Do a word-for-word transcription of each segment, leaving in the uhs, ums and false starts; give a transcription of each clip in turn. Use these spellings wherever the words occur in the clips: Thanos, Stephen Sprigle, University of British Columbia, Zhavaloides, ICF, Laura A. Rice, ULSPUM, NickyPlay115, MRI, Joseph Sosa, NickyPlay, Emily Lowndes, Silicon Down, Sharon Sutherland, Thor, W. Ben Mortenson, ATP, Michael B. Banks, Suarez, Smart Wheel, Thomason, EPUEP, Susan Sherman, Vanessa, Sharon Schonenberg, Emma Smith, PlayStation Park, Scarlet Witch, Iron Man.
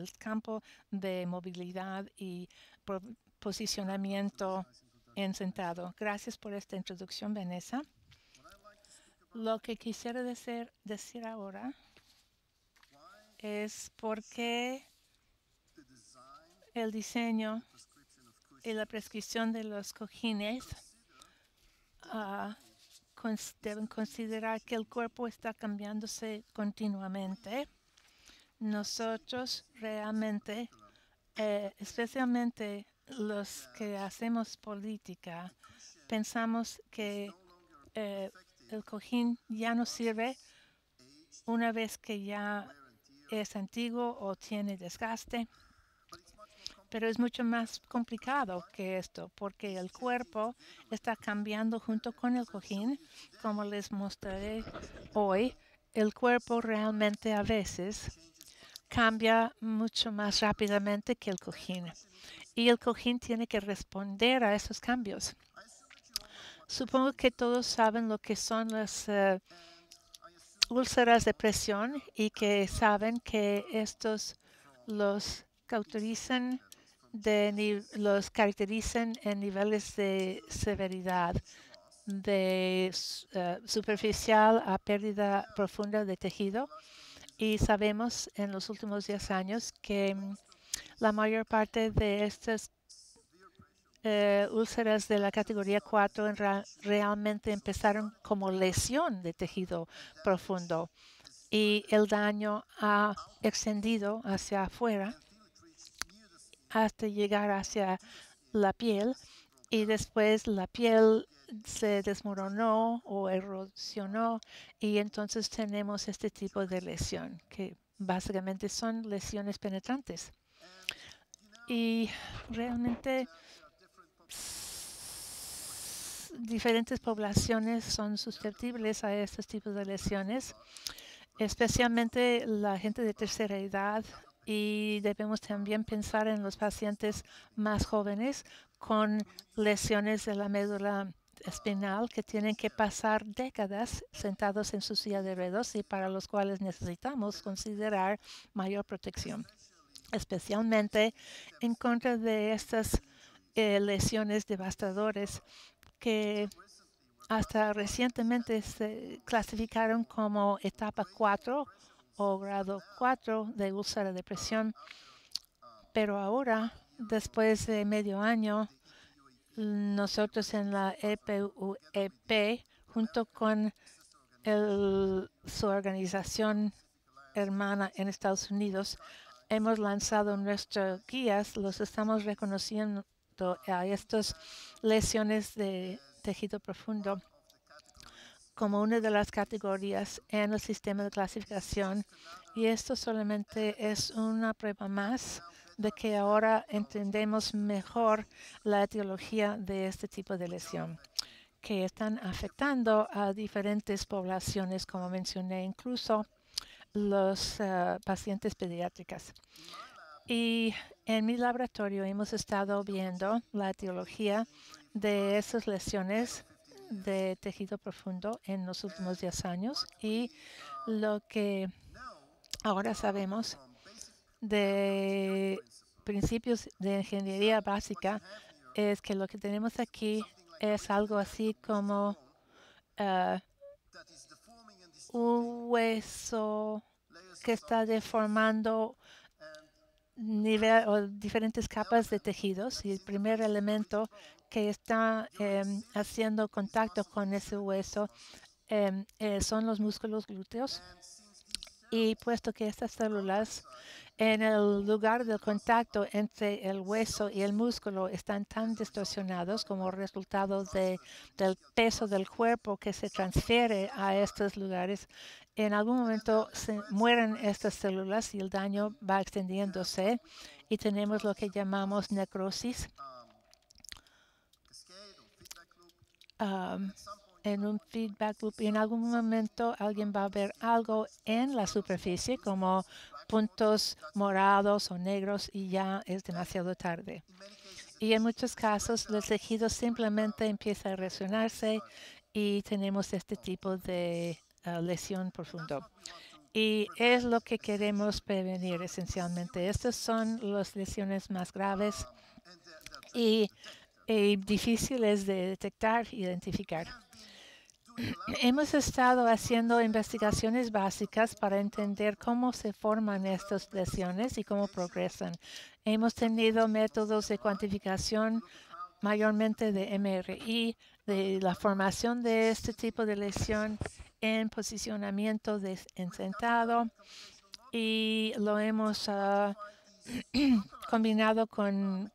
el campo de movilidad y posicionamiento en sentado. Gracias por esta introducción, Vanessa. Lo que quisiera decir, decir ahora es por qué el diseño y la prescripción de los cojines uh, cons- deben considerar que el cuerpo está cambiándose continuamente. Nosotros realmente, eh, especialmente los que hacemos política, pensamos que eh, el cojín ya no sirve una vez que ya es antiguo o tiene desgaste. Pero es mucho más complicado que esto, porque el cuerpo está cambiando junto con el cojín. Como les mostraré hoy, el cuerpo realmente a veces cambia mucho más rápidamente que el cojín. Y el cojín tiene que responder a esos cambios. Supongo que todos saben lo que son las uh, úlceras de presión y que saben que estos los caracterizan de, los caracterizan en niveles de severidad, de uh, superficial a pérdida profunda de tejido. Y sabemos en los últimos diez años que la mayor parte de estas uh, úlceras de la categoría cuatro en realmente empezaron como lesión de tejido profundo. Y el daño ha extendido hacia afuera hasta llegar hacia la piel, y después la piel se desmoronó o erosionó, y entonces tenemos este tipo de lesión, que básicamente son lesiones penetrantes. Y realmente diferentes poblaciones son susceptibles a estos tipos de lesiones, especialmente la gente de tercera edad, y debemos también pensar en los pacientes más jóvenes con lesiones de la médula espinal que tienen que pasar décadas sentados en su silla de ruedas y para los cuales necesitamos considerar mayor protección, especialmente en contra de estas eh, lesiones devastadoras que hasta recientemente se clasificaron como etapa cuatro o grado cuatro de úlcera de presión, pero ahora, después de medio año, nosotros en la E P U E P, junto con el, su organización hermana en Estados Unidos, hemos lanzado nuestras guías. Los estamos reconociendo a estas lesiones de tejido profundo como una de las categorías en el sistema de clasificación. Y esto solamente es una prueba más de que ahora entendemos mejor la etiología de este tipo de lesión, que están afectando a diferentes poblaciones, como mencioné, incluso los uh, pacientes pediátricas. Y en mi laboratorio hemos estado viendo la etiología de esas lesiones de tejido profundo en los últimos diez años, y lo que ahora sabemos de principios de ingeniería básica es que lo que tenemos aquí es algo así como uh, un hueso que está deformando nivel o diferentes capas de tejidos, y el primer elemento que está eh, haciendo contacto con ese hueso eh, eh, son los músculos glúteos. Y puesto que estas células en el lugar del contacto entre el hueso y el músculo están tan distorsionados como resultado de, del peso del cuerpo que se transfiere a estos lugares, en algún momento se mueren estas células y el daño va extendiéndose, y tenemos lo que llamamos necrosis. Um, en un feedback loop, y en algún momento alguien va a ver algo en la superficie como puntos morados o negros, y ya es demasiado tarde. Y en muchos casos los tejidos simplemente empiezan a erosionarse y tenemos este tipo de uh, lesión profunda. y es lo que queremos prevenir esencialmente. Estas son las lesiones más graves y, y difíciles de detectar e identificar. Hemos estado haciendo investigaciones básicas para entender cómo se forman estas lesiones y cómo progresan. Hemos tenido métodos de cuantificación mayormente de M R I, de la formación de este tipo de lesión en posicionamiento de, en sentado, y lo hemos uh, combinado con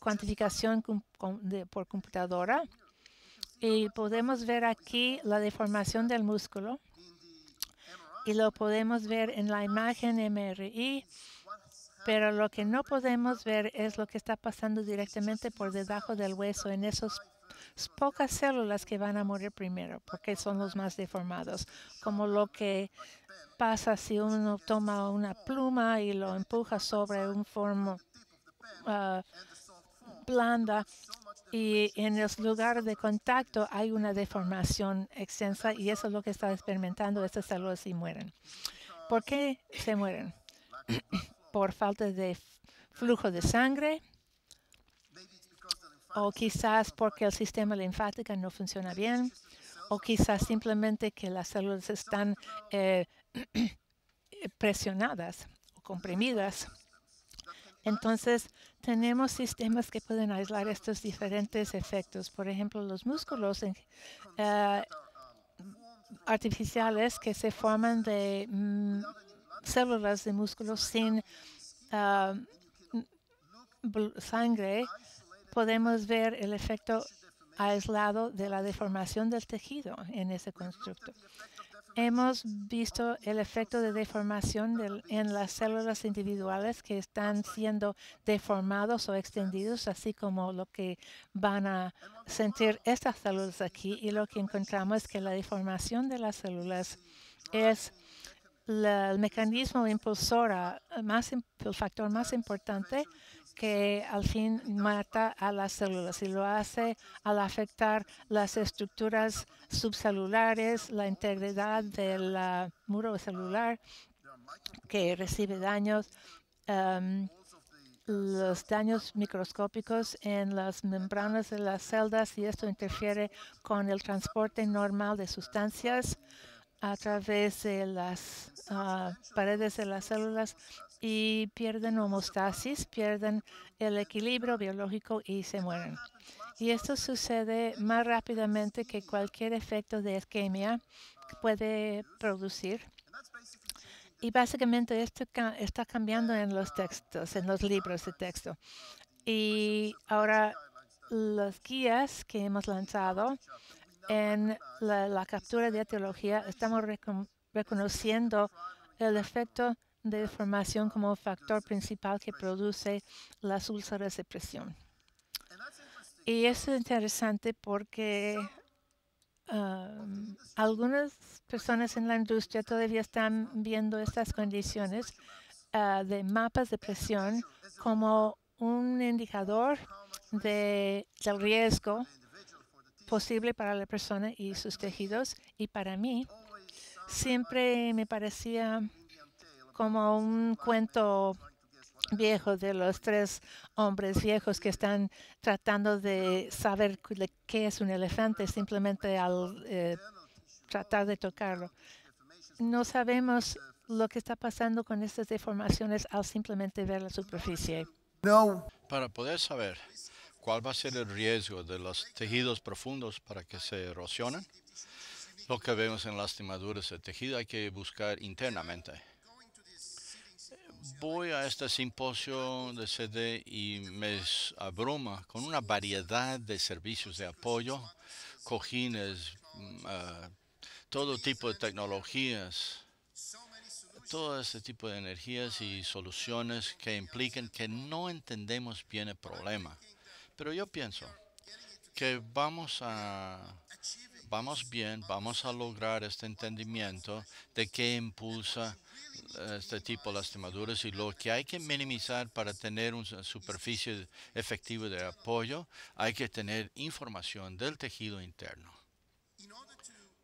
cuantificación com, com, de, por computadora. Y podemos ver aquí la deformación del músculo y lo podemos ver en la imagen M R I, pero lo que no podemos ver es lo que está pasando directamente por debajo del hueso en esas pocas células que van a morir primero, porque son los más deformados, como lo que pasa si uno toma una pluma y lo empuja sobre un forma uh, blanda. Y en el lugar de contacto hay una deformación extensa, y eso es lo que están experimentando estas células y mueren. ¿Por qué se mueren? Por falta de flujo de sangre, o quizás porque el sistema linfático no funciona bien, o quizás simplemente que las células están eh, presionadas o comprimidas. Entonces, tenemos sistemas que pueden aislar estos diferentes efectos. Por ejemplo, los músculos uh, artificiales que se forman de mm, células de músculos sin uh, sangre. Podemos ver el efecto aislado de la deformación del tejido en ese constructo. Hemos visto el efecto de deformación del, en las células individuales que están siendo deformados o extendidos, así como lo que van a sentir estas células aquí. Y lo que encontramos es que la deformación de las células es la, el mecanismo impulsor, más, el factor más importante que al fin mata a las células, y lo hace al afectar las estructuras subcelulares, la integridad del muro celular que recibe daños, um, los daños microscópicos en las membranas de las celdas, y esto interfiere con el transporte normal de sustancias a través de las uh, paredes de las células, y pierden homeostasis, pierden el equilibrio biológico y se mueren. Y esto sucede más rápidamente que cualquier efecto de isquemia puede producir. Y básicamente esto está cambiando en los textos, en los libros de texto. Y ahora los guías que hemos lanzado en la, la captura de etiología, estamos recon, reconociendo el efecto de deformación como factor principal que produce las úlceras de presión. Y eso es interesante porque um, algunas personas en la industria todavía están viendo estas condiciones uh, de mapas de presión como un indicador de, del riesgo posible para la persona y sus tejidos. Y para mí, siempre me parecía como un cuento viejo de los tres hombres viejos que están tratando de saber qué es un elefante simplemente al eh, tratar de tocarlo. No sabemos lo que está pasando con estas deformaciones al simplemente ver la superficie. No. Para poder saber cuál va a ser el riesgo de los tejidos profundos para que se erosionen, lo que vemos en las lastimaduras de tejido hay que buscar internamente. Voy a este simposio de C D y me abruma con una variedad de servicios de apoyo, cojines, uh, todo tipo de tecnologías, todo este tipo de energías y soluciones que implican que no entendemos bien el problema. Pero yo pienso que vamos a... Vamos bien, vamos a lograr este entendimiento de qué impulsa este tipo de lastimaduras y lo que hay que minimizar para tener una superficie efectiva de apoyo. Hay que tener información del tejido interno.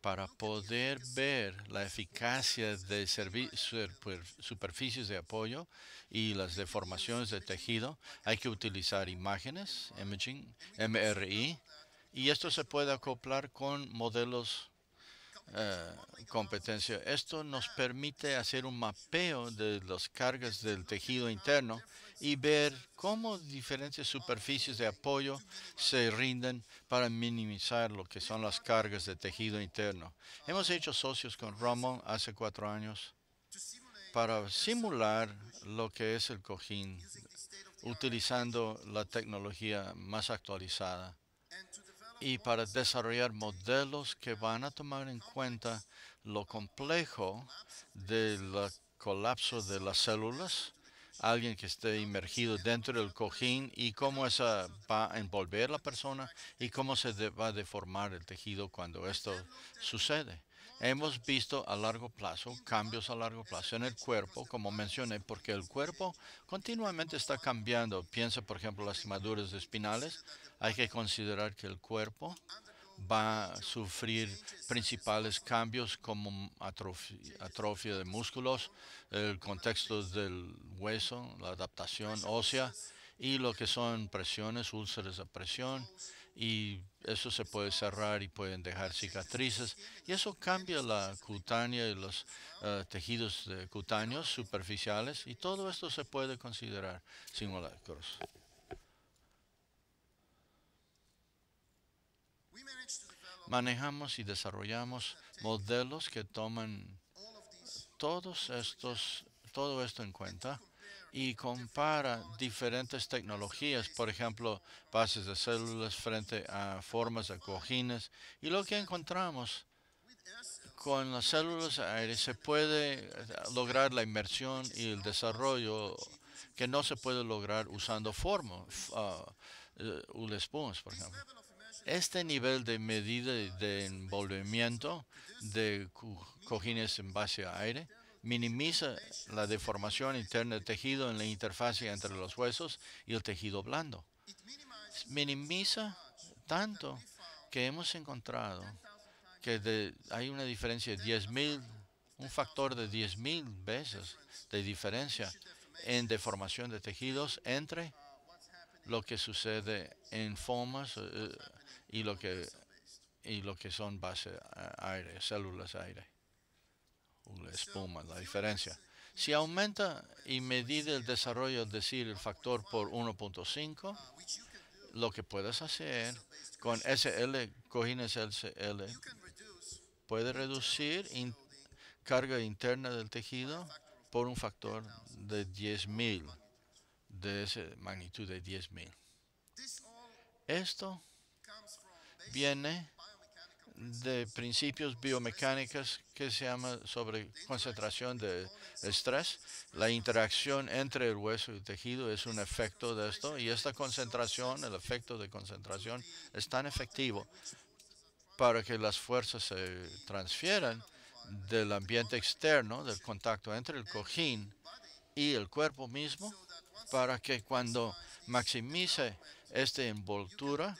para poder ver la eficacia de superficies de apoyo y las deformaciones de tejido, hay que utilizar imágenes, imaging, M R I, y esto se puede acoplar con modelos Eh, competencia. Esto nos permite hacer un mapeo de las cargas del tejido interno y ver cómo diferentes superficies de apoyo se rinden para minimizar lo que son las cargas de tejido interno. Hemos hecho socios con Ramón hace cuatro años para simular lo que es el cojín utilizando la tecnología más actualizada y para desarrollar modelos que van a tomar en cuenta lo complejo del colapso de las células, alguien que esté inmergido dentro del cojín y cómo esa va a envolver la persona y cómo se va a deformar el tejido cuando esto sucede. Hemos visto a largo plazo, cambios a largo plazo en el cuerpo, como mencioné, porque el cuerpo continuamente está cambiando. Piensa, por ejemplo, las quemaduras espinales. Hay que considerar que el cuerpo va a sufrir principales cambios como atrofia, atrofia de músculos, el contexto del hueso, la adaptación ósea y lo que son presiones, úlceras de presión. Y eso se puede cerrar y pueden dejar cicatrices. Y eso cambia la cutánea y los uh, tejidos cutáneos superficiales. Y todo esto se puede considerar simulacros. Manejamos y desarrollamos modelos que toman todos estos, todo esto en cuenta y compara diferentes tecnologías, por ejemplo, bases de células frente a formas de cojines. Y lo que encontramos con las células aéreas, se puede lograr la inmersión y el desarrollo que no se puede lograr usando formas, uh, uh, U L S P U Ms, por ejemplo. Este nivel de medida de envolvimiento de cojines en base a aire minimiza la deformación interna del tejido en la interfase entre los huesos y el tejido blando. Minimiza tanto que hemos encontrado que de, hay una diferencia de diez mil, un factor de diez mil veces de diferencia en deformación de tejidos entre lo que sucede en fomas uh, y, lo que, y lo que son base aire, células aire. La espuma, la diferencia. Si aumenta y mide el desarrollo, es decir, el factor por uno punto cinco, lo que puedes hacer con S L, cojines S L, puede reducir in, carga interna del tejido por un factor de diez mil, de esa magnitud de diez mil. Esto viene de principios biomecánicos que se llama sobre concentración de estrés. La interacción entre el hueso y el tejido es un efecto de esto y esta concentración, el efecto de concentración es tan efectivo para que las fuerzas se transfieran del ambiente externo, del contacto entre el cojín y el cuerpo mismo, para que cuando maximice esta envoltura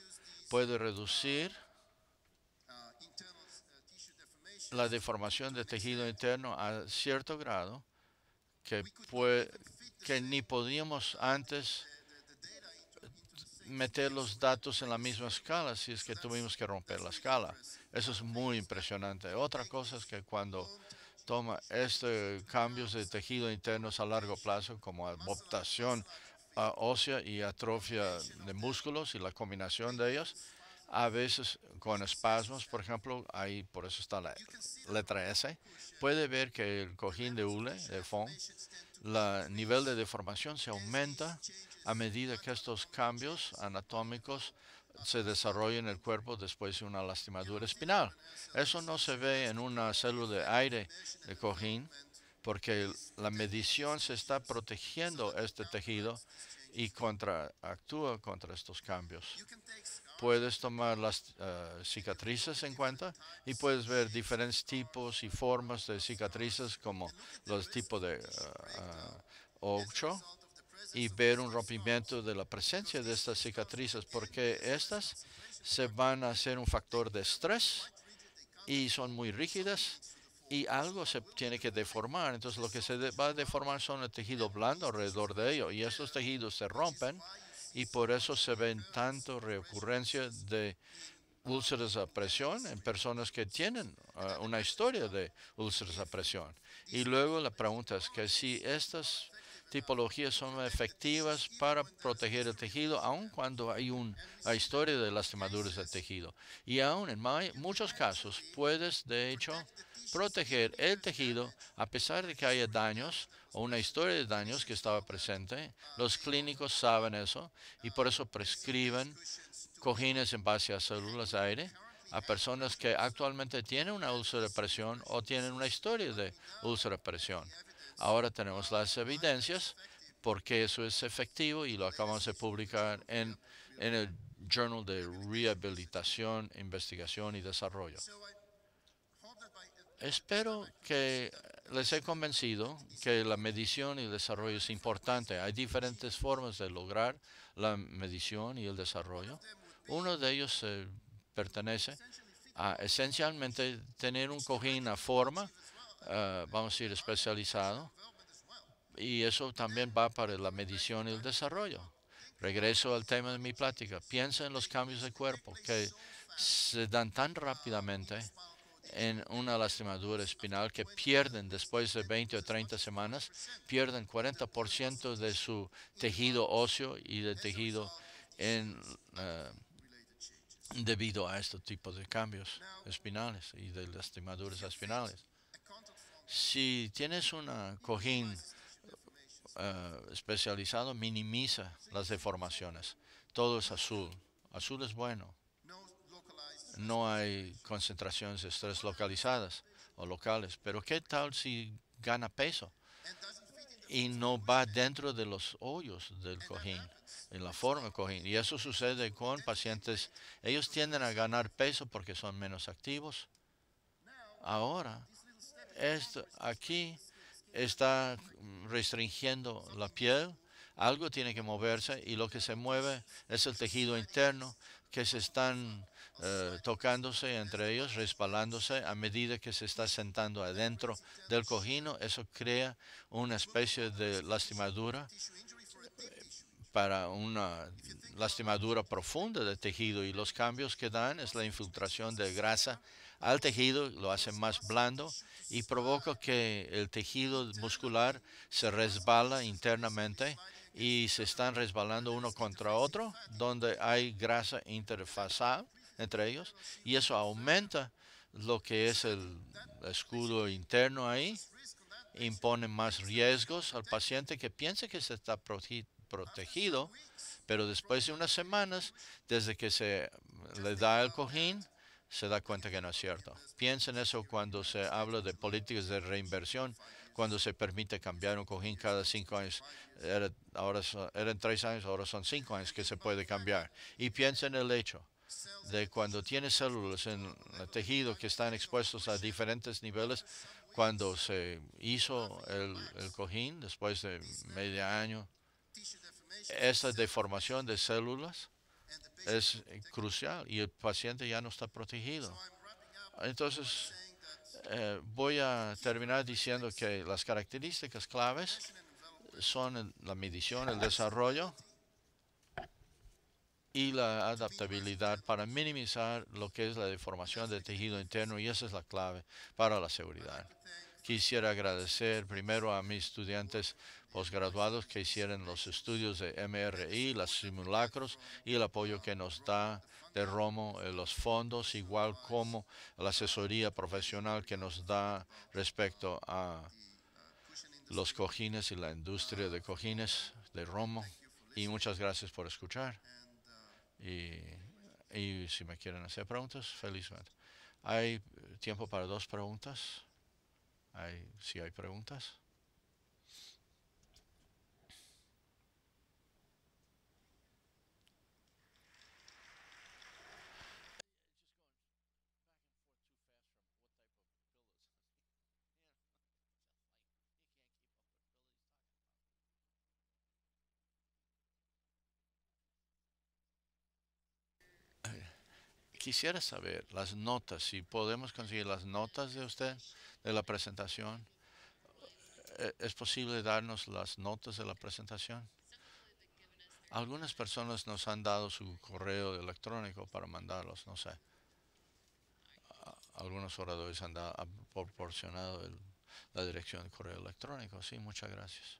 puede reducir la deformación de tejido interno a cierto grado que, puede, que ni podíamos antes meter los datos en la misma escala, si es que tuvimos que romper la escala. Eso es muy impresionante. Otra cosa es que cuando toma estos cambios de tejido internos a largo plazo, como adaptación ósea y atrofia de músculos y la combinación de ellos, a veces con espasmos, por ejemplo, ahí por eso está la letra S, puede ver que el cojín de hule, de foam, el nivel de deformación se aumenta a medida que estos cambios anatómicos se desarrollan en el cuerpo después de una lastimadura espinal. Eso no se ve en una célula de aire de cojín porque la medición se está protegiendo este tejido y contraactúa contra estos cambios. Puedes tomar las uh, cicatrices en cuenta y puedes ver diferentes tipos y formas de cicatrices como los tipos de ocho y ver un rompimiento de la presencia de estas cicatrices porque estas se van a hacer un factor de estrés y son muy rígidas y algo se tiene que deformar. Entonces, lo que se va a deformar son el tejido blando alrededor de ello, y estos tejidos se rompen, y por eso se ven tanto recurrencia de úlceras a presión en personas que tienen uh, una historia de úlceras a presión. Y luego la pregunta es que si estas tipologías son efectivas para proteger el tejido, aun cuando hay una historia de lastimaduras del tejido. Y aun en muchos casos puedes, de hecho, proteger el tejido a pesar de que haya daños o una historia de daños que estaba presente. Los clínicos saben eso y por eso prescriben cojines en base a células de aire a personas que actualmente tienen una úlcera de presión o tienen una historia de úlcera de presión. Ahora tenemos las evidencias porque eso es efectivo y lo acabamos de publicar en, en el Journal de Rehabilitación, Investigación y Desarrollo. Espero que les he convencido que la medición y el desarrollo es importante. Hay diferentes formas de lograr la medición y el desarrollo. Uno de ellos eh, pertenece a esencialmente tener un cojín a forma, uh, vamos a decir, especializado, y eso también va para la medición y el desarrollo. Regreso al tema de mi plática. Piensa en los cambios de cuerpo que se dan tan rápidamente en una lastimadura espinal que pierden después de veinte o treinta semanas, pierden cuarenta por ciento de su tejido óseo y de tejido en, uh, debido a este tipo de cambios espinales y de lastimaduras espinales. Si tienes un cojín uh, especializado, minimiza las deformaciones. Todo es azul. Azul es bueno. No hay concentraciones de estrés localizadas o locales. Pero ¿qué tal si gana peso y no va dentro de los hoyos del cojín, en la forma del cojín? Y eso sucede con pacientes. Ellos tienden a ganar peso porque son menos activos. Ahora, esto aquí está restringiendo la piel. Algo tiene que moverse y lo que se mueve es el tejido interno que se están eh, tocándose entre ellos, resbalándose a medida que se está sentando adentro del cojín. Eso crea una especie de lastimadura para una lastimadura profunda del tejido, y los cambios que dan es la infiltración de grasa al tejido, lo hace más blando y provoca que el tejido muscular se resbala internamente y se están resbalando uno contra otro, donde hay grasa interfasal entre ellos, y eso aumenta lo que es el escudo interno ahí, impone más riesgos al paciente que piense que se está protegido, pero después de unas semanas, desde que se le da el cojín, se da cuenta que no es cierto. Piensen eso cuando se habla de políticas de reinversión, cuando se permite cambiar un cojín cada cinco años. Era, ahora son, eran tres años, ahora son cinco años que se puede cambiar. Y piensen en el hecho de cuando tienes células en el tejido que están expuestos a diferentes niveles, cuando se hizo el, el cojín después de medio año, esta deformación de células es crucial y el paciente ya no está protegido. Entonces, eh, voy a terminar diciendo que las características claves son el, la medición, el desarrollo y la adaptabilidad para minimizar lo que es la deformación del tejido interno, y esa es la clave para la seguridad. Quisiera agradecer primero a mis estudiantes posgraduados que hicieron los estudios de M R I, los simulacros y el apoyo que nos da de Romo, los fondos, igual como la asesoría profesional que nos da respecto a los cojines y la industria de cojines de Romo. Y muchas gracias por escuchar. Y, y si me quieren hacer preguntas, felizmente. ¿Hay tiempo para dos preguntas? Hay, si hay preguntas. quisiera saber las notas, si podemos conseguir las notas de usted, de la presentación. ¿Es posible darnos las notas de la presentación? Algunas personas nos han dado su correo electrónico para mandarlos, no sé. Algunos oradores han, dado, han proporcionado el, la dirección de correo electrónico. Sí, muchas gracias.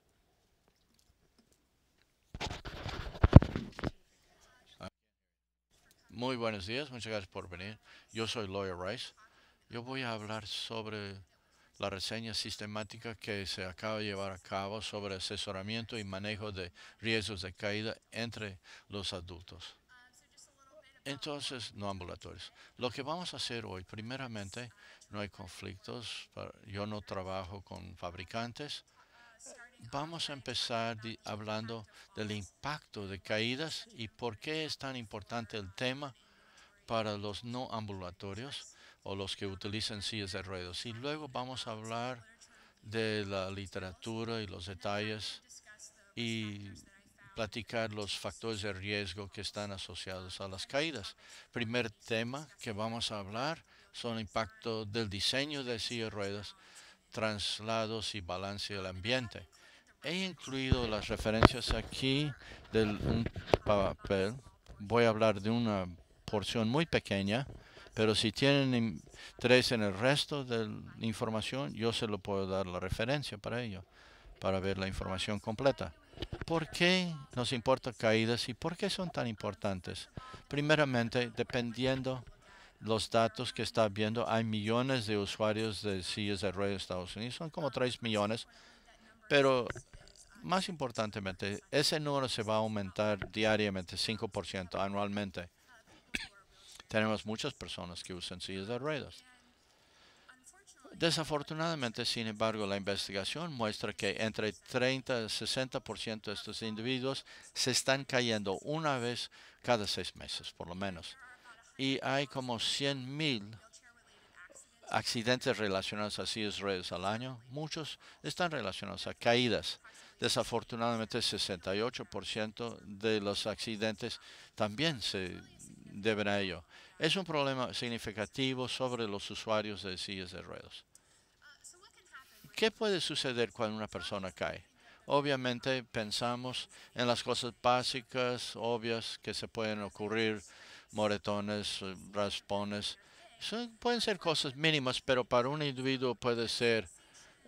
Muy buenos días, muchas gracias por venir. Yo soy Laura Rice. Yo voy a hablar sobre la reseña sistemática que se acaba de llevar a cabo sobre asesoramiento y manejo de riesgos de caída entre los adultos. Entonces, no ambulatorios. Lo que vamos a hacer hoy, primeramente, no hay conflictos. Yo no trabajo con fabricantes. Vamos a empezar hablando del impacto de caídas y por qué es tan importante el tema para los no ambulatorios o los que utilizan sillas de ruedas. Y luego vamos a hablar de la literatura y los detalles y platicar los factores de riesgo que están asociados a las caídas. Primer tema que vamos a hablar son el impacto del diseño de sillas de ruedas, traslados y balance del ambiente. He incluido las referencias aquí de un papel. Voy a hablar de una porción muy pequeña, pero si tienen interés en el resto de la información, yo se lo puedo dar la referencia para ello, para ver la información completa. ¿Por qué nos importan caídas y por qué son tan importantes? Primeramente, dependiendo los datos que está viendo, hay millones de usuarios de sillas de ruedas en Estados Unidos, son como tres millones, pero más importantemente, ese número se va a aumentar diariamente, cinco por ciento anualmente. Tenemos muchas personas que usan sillas de ruedas. Desafortunadamente, sin embargo, la investigación muestra que entre treinta y sesenta por ciento de estos individuos se están cayendo una vez cada seis meses, por lo menos. Y hay como cien mil accidentes relacionados a sillas de ruedas al año. Muchos están relacionados a caídas. Desafortunadamente, sesenta y ocho por ciento de los accidentes también se deben a ello. Es un problema significativo sobre los usuarios de sillas de ruedas. ¿Qué puede suceder cuando una persona cae? Obviamente, pensamos en las cosas básicas, obvias, que se pueden ocurrir, moretones, raspones. Son, pueden ser cosas mínimas, pero para un individuo puede ser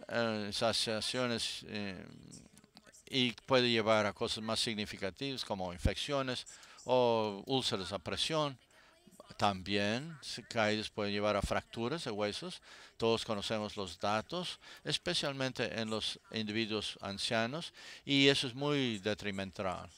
eh, sensaciones eh, y puede llevar a cosas más significativas como infecciones o úlceras a presión. También caídas pueden llevar a fracturas de huesos. Todos conocemos los datos, especialmente en los individuos ancianos, y eso es muy detrimental.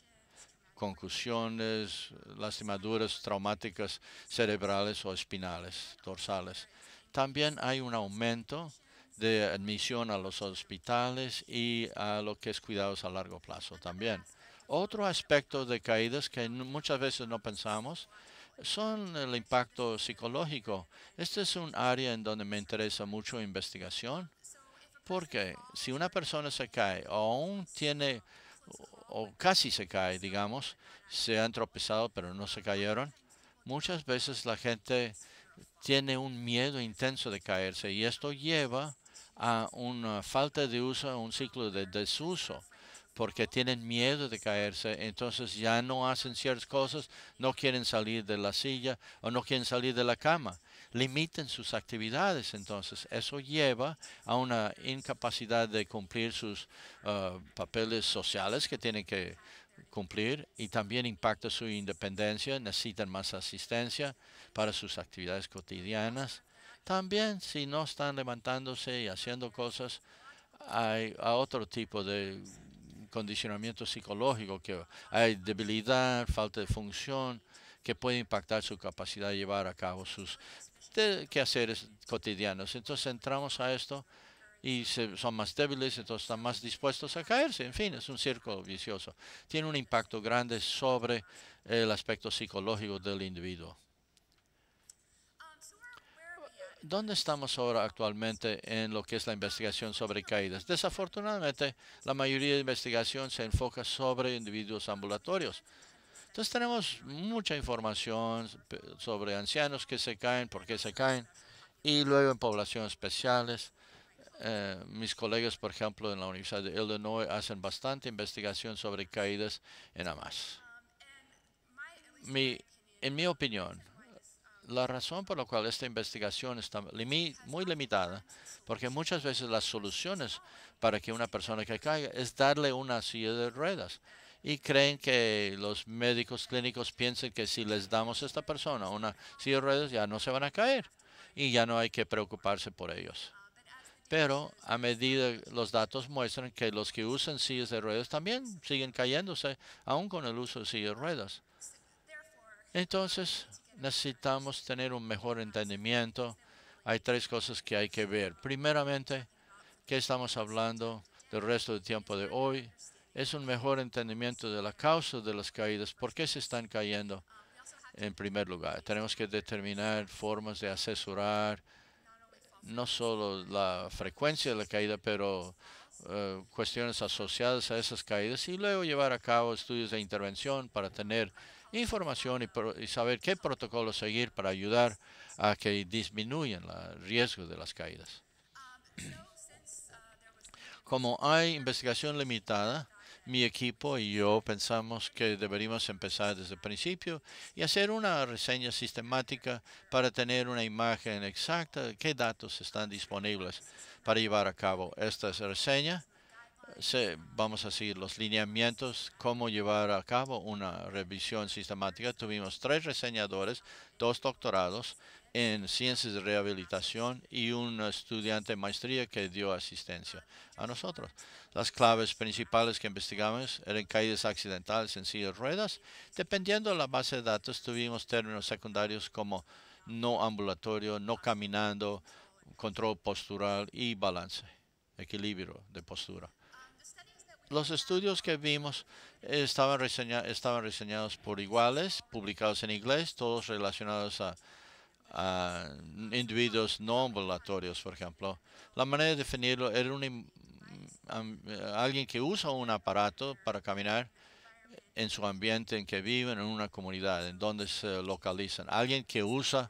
Concusiones, lastimaduras traumáticas cerebrales o espinales, dorsales. También hay un aumento de admisión a los hospitales y a lo que es cuidados a largo plazo también. Otro aspecto de caídas que muchas veces no pensamos son el impacto psicológico. Este es un área en donde me interesa mucho investigación, porque si una persona se cae o aún tiene o casi se cae, digamos, se han tropezado pero no se cayeron, muchas veces la gente tiene un miedo intenso de caerse y esto lleva a una falta de uso, a un ciclo de desuso, porque tienen miedo de caerse, entonces ya no hacen ciertas cosas, no quieren salir de la silla o no quieren salir de la cama. Limiten sus actividades, entonces eso lleva a una incapacidad de cumplir sus uh, papeles sociales que tienen que cumplir y también impacta su independencia, necesitan más asistencia para sus actividades cotidianas. También si no están levantándose y haciendo cosas, hay a otro tipo de condicionamiento psicológico, que hay debilidad, falta de función, que puede impactar su capacidad de llevar a cabo sus de quehaceres cotidianos. Entonces entramos a esto y se, son más débiles, entonces están más dispuestos a caerse. En fin, es un círculo vicioso. Tiene un impacto grande sobre el aspecto psicológico del individuo. ¿Dónde estamos ahora actualmente en lo que es la investigación sobre caídas? Desafortunadamente, la mayoría de investigación se enfoca sobre individuos ambulatorios. Entonces tenemos mucha información sobre ancianos que se caen, por qué se caen, y luego en poblaciones especiales. Eh, mis colegas, por ejemplo, en la Universidad de Illinois hacen bastante investigación sobre caídas en Hamas. Mi, en mi opinión, la razón por la cual esta investigación está limi, muy limitada, porque muchas veces las soluciones para que una persona que caiga es darle una silla de ruedas. Y creen que los médicos clínicos piensan que si les damos a esta persona una silla de ruedas ya no se van a caer y ya no hay que preocuparse por ellos. Pero a medida los datos muestran que los que usan sillas de ruedas también siguen cayéndose, aún con el uso de sillas de ruedas. Entonces, necesitamos tener un mejor entendimiento. Hay tres cosas que hay que ver. Primeramente, ¿qué estamos hablando del resto del tiempo de hoy? Es un mejor entendimiento de la causa de las caídas. ¿Por qué se están cayendo? En primer lugar, tenemos que determinar formas de asesorar no solo la frecuencia de la caída, pero uh, cuestiones asociadas a esas caídas y luego llevar a cabo estudios de intervención para tener información y, y saber qué protocolo seguir para ayudar a que disminuyan el riesgo de las caídas. Como hay investigación limitada, mi equipo y yo pensamos que deberíamos empezar desde el principio y hacer una reseña sistemática para tener una imagen exacta de qué datos están disponibles para llevar a cabo esta reseña. Vamos a seguir los lineamientos, cómo llevar a cabo una revisión sistemática. Tuvimos tres reseñadores, dos doctorados en ciencias de rehabilitación y un estudiante de maestría que dio asistencia a nosotros. Las claves principales que investigamos eran caídas accidentales en sillas de ruedas. Dependiendo de la base de datos, tuvimos términos secundarios como no ambulatorio, no caminando, control postural y balance, equilibrio de postura. Los estudios que vimos estaban, reseña, estaban reseñados por iguales, publicados en inglés, todos relacionados a, a individuos no ambulatorios, por ejemplo. La manera de definirlo era un, um, alguien que usa un aparato para caminar en su ambiente en que viven, en una comunidad, en donde se localizan. Alguien que usa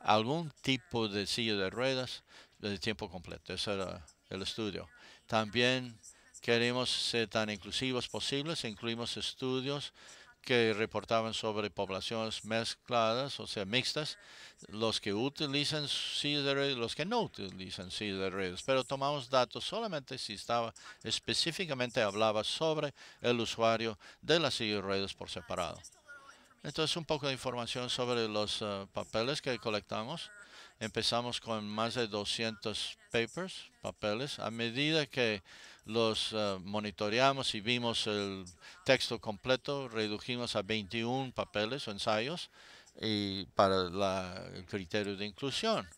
algún tipo de silla de ruedas de tiempo completo. Ese era el estudio. También queremos ser tan inclusivos posibles. Incluimos estudios que reportaban sobre poblaciones mezcladas, o sea, mixtas, los que utilizan sillas de ruedas, los que no utilizan sillas de ruedas. Pero tomamos datos solamente si estaba específicamente hablaba sobre el usuario de las sillas de ruedas por separado. Entonces, un poco de información sobre los uh, papeles que colectamos. Empezamos con más de doscientos papers, papeles. A medida que los uh, monitoreamos y vimos el texto completo, redujimos a veintiún papeles o ensayos y para la, el criterio de inclusión.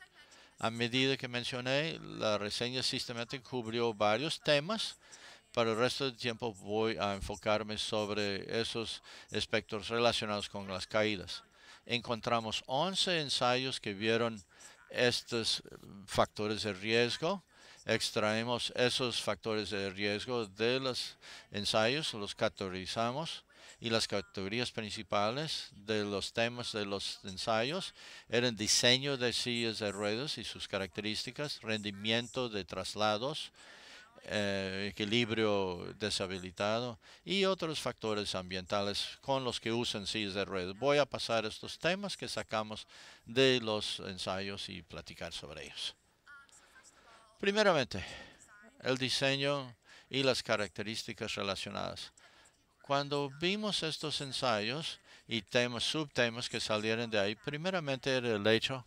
A medida que mencioné, la reseña sistemática cubrió varios temas. Para el resto del tiempo voy a enfocarme sobre esos aspectos relacionados con las caídas. Encontramos once ensayos que vieron estos factores de riesgo. Extraemos esos factores de riesgo de los ensayos, los categorizamos y las categorías principales de los temas de los ensayos eran diseño de sillas de ruedas y sus características, rendimiento de traslados, eh, equilibrio deshabilitado y otros factores ambientales con los que usan sillas de ruedas. Voy a pasar estos temas que sacamos de los ensayos y platicar sobre ellos. Primeramente, el diseño y las características relacionadas. Cuando vimos estos ensayos y temas, subtemas que salieron de ahí, primeramente era el hecho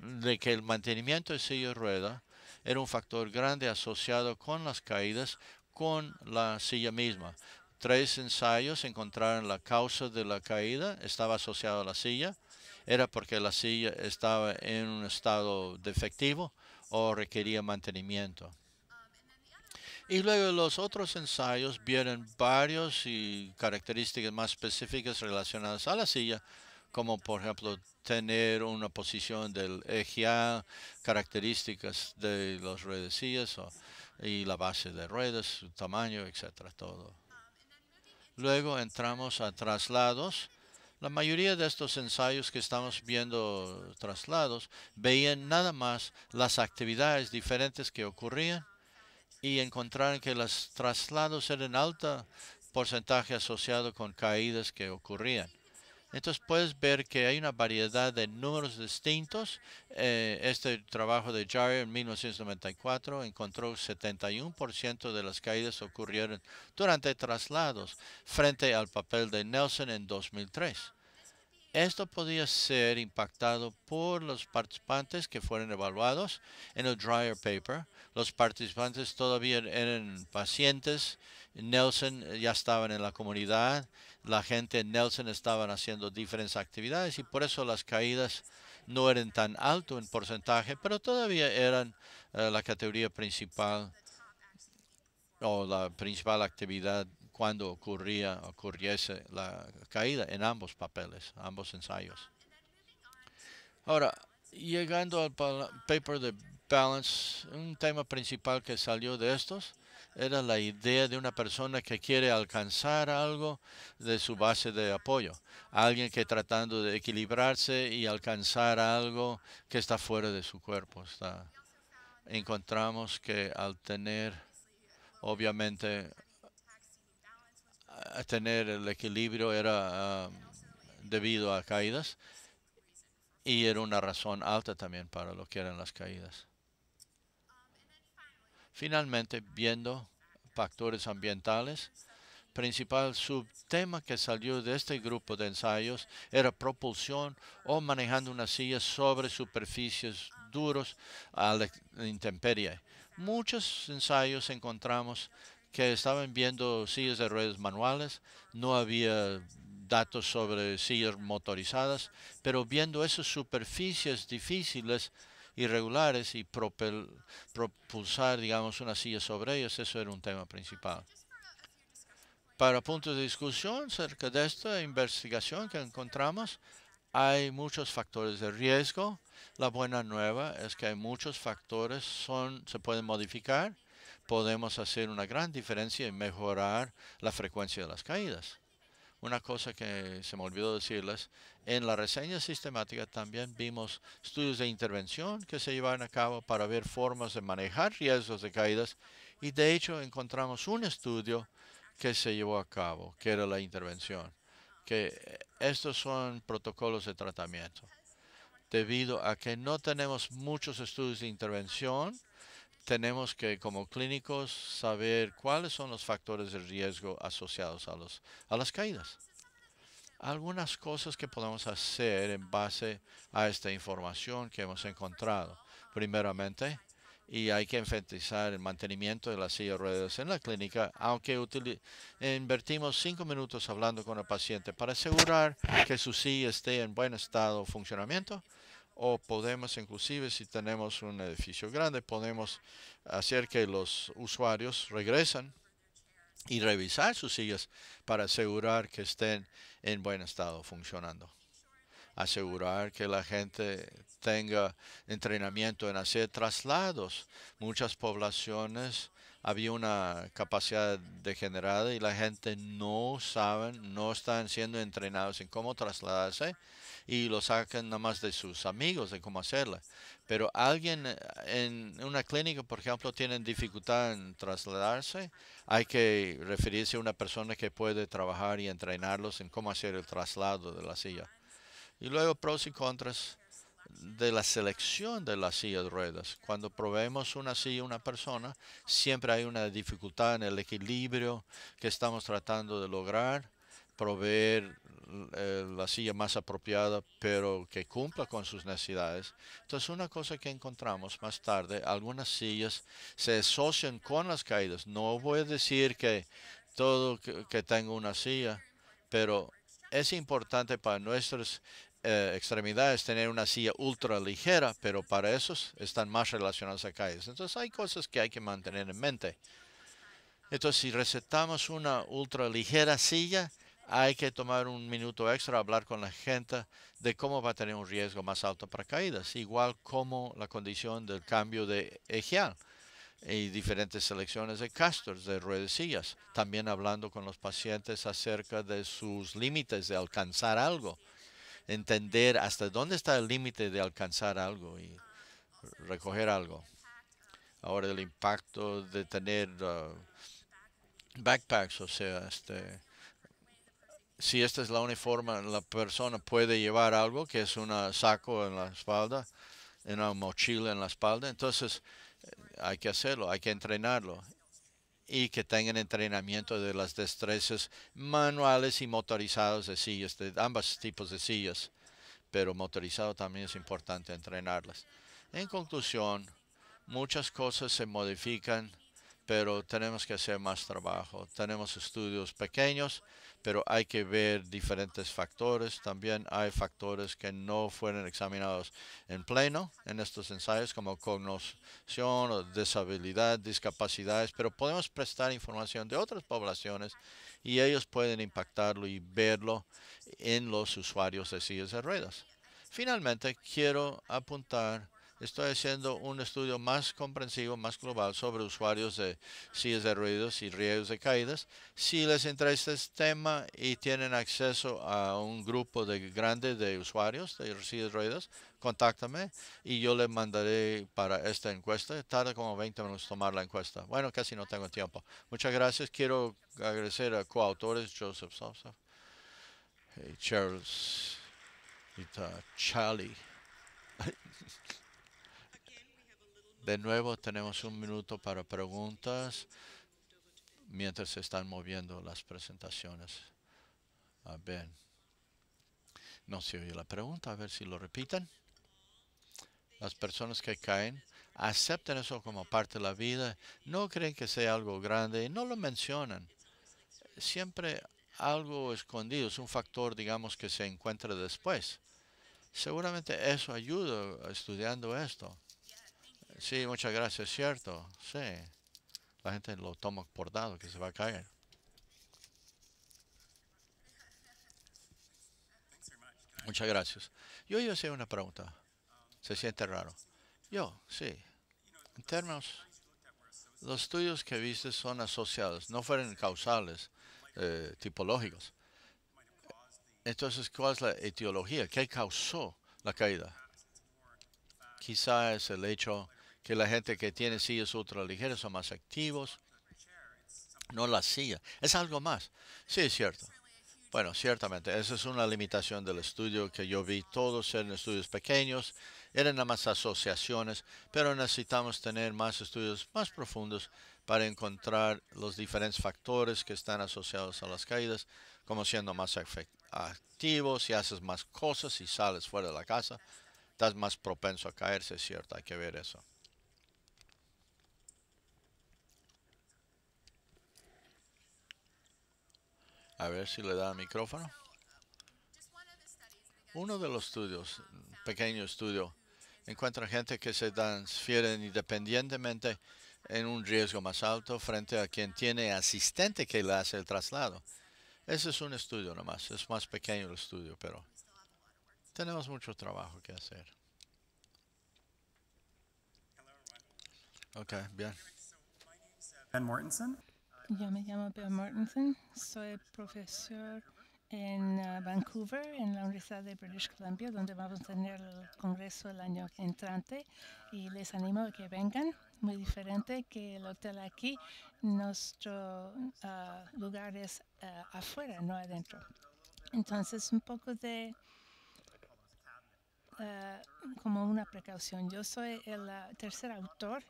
de que el mantenimiento de silla de rueda era un factor grande asociado con las caídas con la silla misma. Tres ensayos encontraron la causa de la caída, estaba asociado a la silla, era porque la silla estaba en un estado defectivo o requería mantenimiento. Y luego los otros ensayos vieron varios y características más específicas relacionadas a la silla, como por ejemplo tener una posición del eje, características de los ruedecillas y la base de ruedas, su tamaño, etcétera, todo. Luego entramos a traslados. La mayoría de estos ensayos que estamos viendo traslados veían nada más las actividades diferentes que ocurrían y encontraron que los traslados eran alto porcentaje asociado con caídas que ocurrían. Entonces puedes ver que hay una variedad de números distintos. Eh, este trabajo de Jarry en mil novecientos noventa y cuatro encontró setenta y uno por ciento de las caídas ocurrieron durante traslados frente al papel de Nelson en dos mil tres. Esto podía ser impactado por los participantes que fueron evaluados en el Dreyer paper. Los participantes todavía eran pacientes. Nelson ya estaban en la comunidad. La gente en Nelson estaban haciendo diferentes actividades y por eso las caídas no eran tan alto en porcentaje, pero todavía eran uh, la categoría principal o la principal actividad cuando ocurría, ocurriese la caída en ambos papeles, ambos ensayos. Ahora, llegando al paper de Balance, un tema principal que salió de estos era la idea de una persona que quiere alcanzar algo de su base de apoyo. Alguien que tratando de equilibrarse y alcanzar algo que está fuera de su cuerpo. Está. Encontramos que al tener, obviamente, a tener el equilibrio era um, debido a caídas y era una razón alta también para lo que eran las caídas. Finalmente, viendo factores ambientales, principal subtema que salió de este grupo de ensayos era propulsión o manejando una silla sobre superficies duras a la intemperie. Muchos ensayos encontramos que estaban viendo sillas de ruedas manuales, no había datos sobre sillas motorizadas, pero viendo esas superficies difíciles, irregulares y propel, propulsar, digamos, una silla sobre ellas, eso era un tema principal. Para puntos de discusión acerca de esta investigación que encontramos, hay muchos factores de riesgo. La buena nueva es que hay muchos factores son se pueden modificar. Podemos hacer una gran diferencia y mejorar la frecuencia de las caídas. Una cosa que se me olvidó decirles, en la reseña sistemática también vimos estudios de intervención que se llevaron a cabo para ver formas de manejar riesgos de caídas y de hecho encontramos un estudio que se llevó a cabo, que era la intervención, que estos son protocolos de tratamiento. Debido a que no tenemos muchos estudios de intervención, tenemos que, como clínicos, saber cuáles son los factores de riesgo asociados a, los, a las caídas. Algunas cosas que podemos hacer en base a esta información que hemos encontrado. Primeramente, y hay que enfatizar el mantenimiento de las sillas de ruedas en la clínica, aunque invertimos cinco minutos hablando con el paciente para asegurar que su silla esté en buen estado de funcionamiento. O podemos, inclusive, si tenemos un edificio grande, podemos hacer que los usuarios regresen y revisar sus sillas para asegurar que estén en buen estado funcionando. Asegurar que la gente tenga entrenamiento en hacer traslados. Muchas poblaciones había una capacidad degenerada y la gente no saben, no están siendo entrenados en cómo trasladarse y lo sacan nada más de sus amigos de cómo hacerla. Pero alguien en una clínica, por ejemplo, tiene dificultad en trasladarse, hay que referirse a una persona que puede trabajar y entrenarlos en cómo hacer el traslado de la silla. Y luego pros y contras de la selección de las sillas de ruedas. Cuando proveemos una silla a una persona, siempre hay una dificultad en el equilibrio que estamos tratando de lograr. Proveer eh, la silla más apropiada, pero que cumpla con sus necesidades. Entonces, una cosa que encontramos más tarde, algunas sillas se asocian con las caídas. No voy a decir que todo que, que tenga una silla, pero es importante para nuestras Eh, extremidades tener una silla ultra ligera, pero para esos están más relacionados a caídas. Entonces hay cosas que hay que mantener en mente. Entonces si recetamos una ultra ligera silla, hay que tomar un minuto extra, hablar con la gente de cómo va a tener un riesgo más alto para caídas, igual como la condición del cambio de ejial. y diferentes selecciones de casters, de ruedecillas. También hablando con los pacientes acerca de sus límites de alcanzar algo. Entender hasta dónde está el límite de alcanzar algo y recoger algo. Ahora el impacto de tener uh, backpacks, o sea, este, si esta es la uniforme, la persona puede llevar algo que es un saco en la espalda, una mochila en la espalda, entonces hay que hacerlo, hay que entrenarlo y que tengan entrenamiento de las destrezas manuales y motorizados de sillas, de ambos tipos de sillas, pero motorizado también es importante entrenarlas. En conclusión, muchas cosas se modifican, pero tenemos que hacer más trabajo. Tenemos estudios pequeños, pero hay que ver diferentes factores. También hay factores que no fueron examinados en pleno en estos ensayos, como cognición, o deshabilidad, discapacidades, pero podemos prestar información de otras poblaciones y ellos pueden impactarlo y verlo en los usuarios de sillas de ruedas. Finalmente, quiero apuntar. Estoy haciendo un estudio más comprensivo, más global sobre usuarios de sillas de ruedas y riesgos de caídas. Si les interesa este tema y tienen acceso a un grupo de grande de usuarios de sillas de ruedas, contáctame y yo les mandaré para esta encuesta. Tarda como veinte minutos tomar la encuesta. Bueno, casi no tengo tiempo. Muchas gracias. Quiero agradecer a coautores Joseph Sosa, hey, Charles y Charlie. De nuevo, tenemos un minuto para preguntas mientras se están moviendo las presentaciones. A ver, no se oye la pregunta, a ver si lo repiten. Las personas que caen aceptan eso como parte de la vida, no creen que sea algo grande y no lo mencionan. Siempre algo escondido, es un factor, digamos, que se encuentra después. Seguramente eso ayuda estudiando esto. Sí, muchas gracias, cierto. Sí, la gente lo toma por dado que se va a caer. Muchas gracias. Yo iba a hacer una pregunta. ¿Se siente raro? Yo, sí. En términos, los estudios que viste son asociados, no fueron causales, eh, tipológicos. Entonces, ¿cuál es la etiología? ¿Qué causó la caída? Quizá es el hecho que la gente que tiene sillas ultraligeras son más activos, no la silla. Es algo más. Sí, es cierto. Bueno, ciertamente, esa es una limitación del estudio que yo vi. Todos eran estudios pequeños, eran nada más asociaciones, pero necesitamos tener más estudios más profundos para encontrar los diferentes factores que están asociados a las caídas, como siendo más activos, si haces más cosas, si sales fuera de la casa. Estás más propenso a caerse, es cierto, hay que ver eso. A ver si le da el micrófono. Uno de los estudios, pequeño estudio, encuentra gente que se transfieren independientemente en un riesgo más alto frente a quien tiene asistente que le hace el traslado. Ese es un estudio nomás, es más pequeño el estudio, pero tenemos mucho trabajo que hacer. Ok, bien. Ben Mortenson. Yo me llamo Ben Mortenson. Soy profesor en uh, Vancouver, en la Universidad de British Columbia, donde vamos a tener el congreso el año entrante. Y les animo a que vengan. Muy diferente que el hotel aquí. Nuestro uh, lugar es uh, afuera, no adentro. Entonces, un poco de... Uh, como una precaución. Yo soy el uh, tercer autor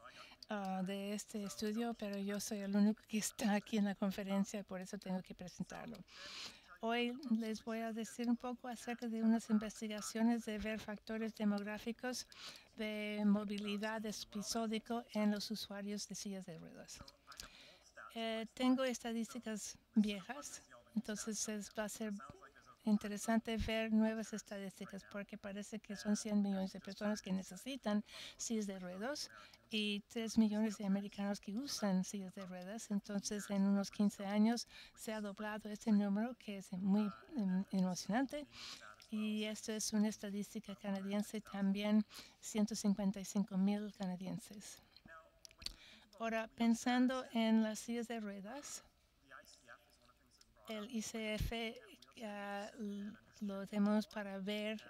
uh, de este estudio, pero yo soy el único que está aquí en la conferencia y por eso tengo que presentarlo. Hoy les voy a decir un poco acerca de unas investigaciones de ver factores demográficos de movilidad episódico en los usuarios de sillas de ruedas. Eh, tengo estadísticas viejas, entonces es, va a ser interesante ver nuevas estadísticas porque parece que son cien millones de personas que necesitan sillas de ruedas y tres millones de americanos que usan sillas de ruedas. Entonces, en unos quince años se ha doblado este número, que es muy em, emocionante. Y esto es una estadística canadiense también, ciento cincuenta y cinco mil canadienses. Ahora, pensando en las sillas de ruedas, el I C F uh, lo tenemos para ver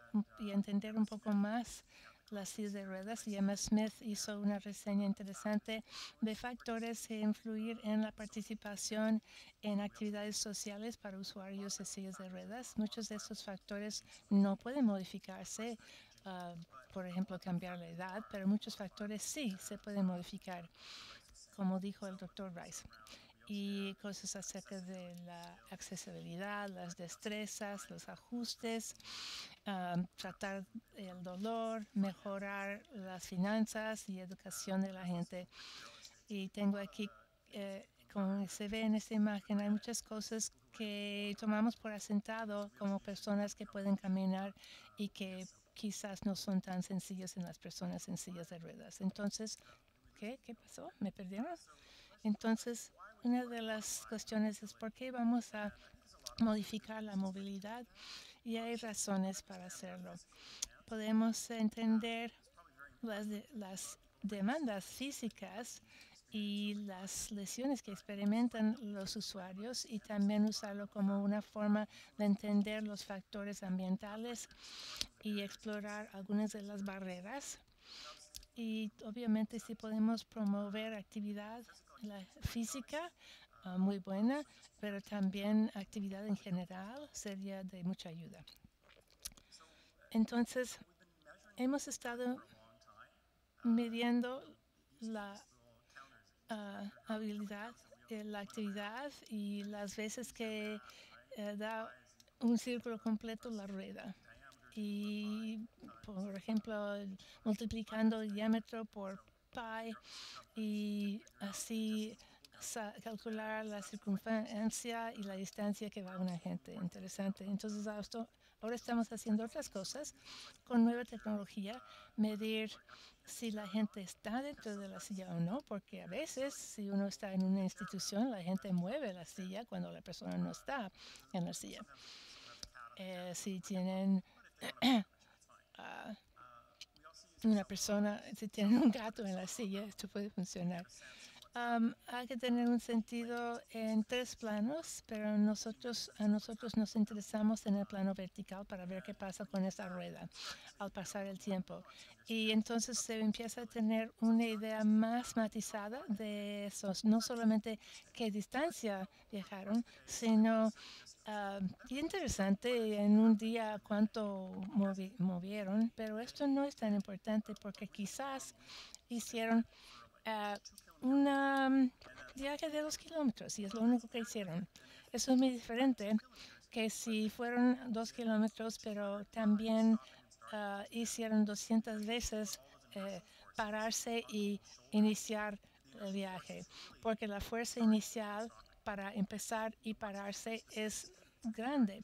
y entender un poco más las sillas de ruedas, y Emma Smith hizo una reseña interesante de factores que influyen en la participación en actividades sociales para usuarios de sillas de ruedas. Muchos de estos factores no pueden modificarse, uh, por ejemplo, cambiar la edad, pero muchos factores sí se pueden modificar, como dijo el doctor Rice. Y cosas acerca de la accesibilidad, las destrezas, los ajustes, um, tratar el dolor, mejorar las finanzas y educación de la gente. Y tengo aquí, eh, como se ve en esta imagen, hay muchas cosas que tomamos por asentado como personas que pueden caminar y que quizás no son tan sencillas en las personas en sillas de ruedas. Entonces, ¿qué? ¿Qué pasó? ¿Me perdieron? Entonces, una de las cuestiones es por qué vamos a modificar la movilidad, y hay razones para hacerlo. Podemos entender las, de, las demandas físicas y las lesiones que experimentan los usuarios, y también usarlo como una forma de entender los factores ambientales y explorar algunas de las barreras. Y obviamente si podemos promover actividad la física uh, muy buena, pero también actividad en general sería de mucha ayuda. Entonces, hemos estado midiendo la uh, habilidad, la actividad y las veces que uh, da un círculo completo la rueda. Y, por ejemplo, multiplicando el diámetro por pi y así calcular la circunferencia y la distancia que va una gente. Interesante. Entonces, ahora estamos haciendo otras cosas con nueva tecnología, medir si la gente está dentro de la silla o no, porque a veces, si uno está en una institución, la gente mueve la silla cuando la persona no está en la silla. Eh, si tienen... uh, una persona, si tiene un gato en la silla, esto puede funcionar. Um, hay que tener un sentido en tres planos, pero nosotros, a nosotros nos interesamos en el plano vertical para ver qué pasa con esa rueda al pasar el tiempo. Y entonces se empieza a tener una idea más matizada de esos, no solamente qué distancia viajaron, sino Uh, interesante en un día cuánto movi movieron, pero esto no es tan importante porque quizás hicieron uh, un viaje de dos kilómetros y es lo único que hicieron. Eso es muy diferente que si fueron dos kilómetros, pero también uh, hicieron doscientas veces eh, pararse y iniciar el viaje, porque la fuerza inicial para empezar y pararse es grande.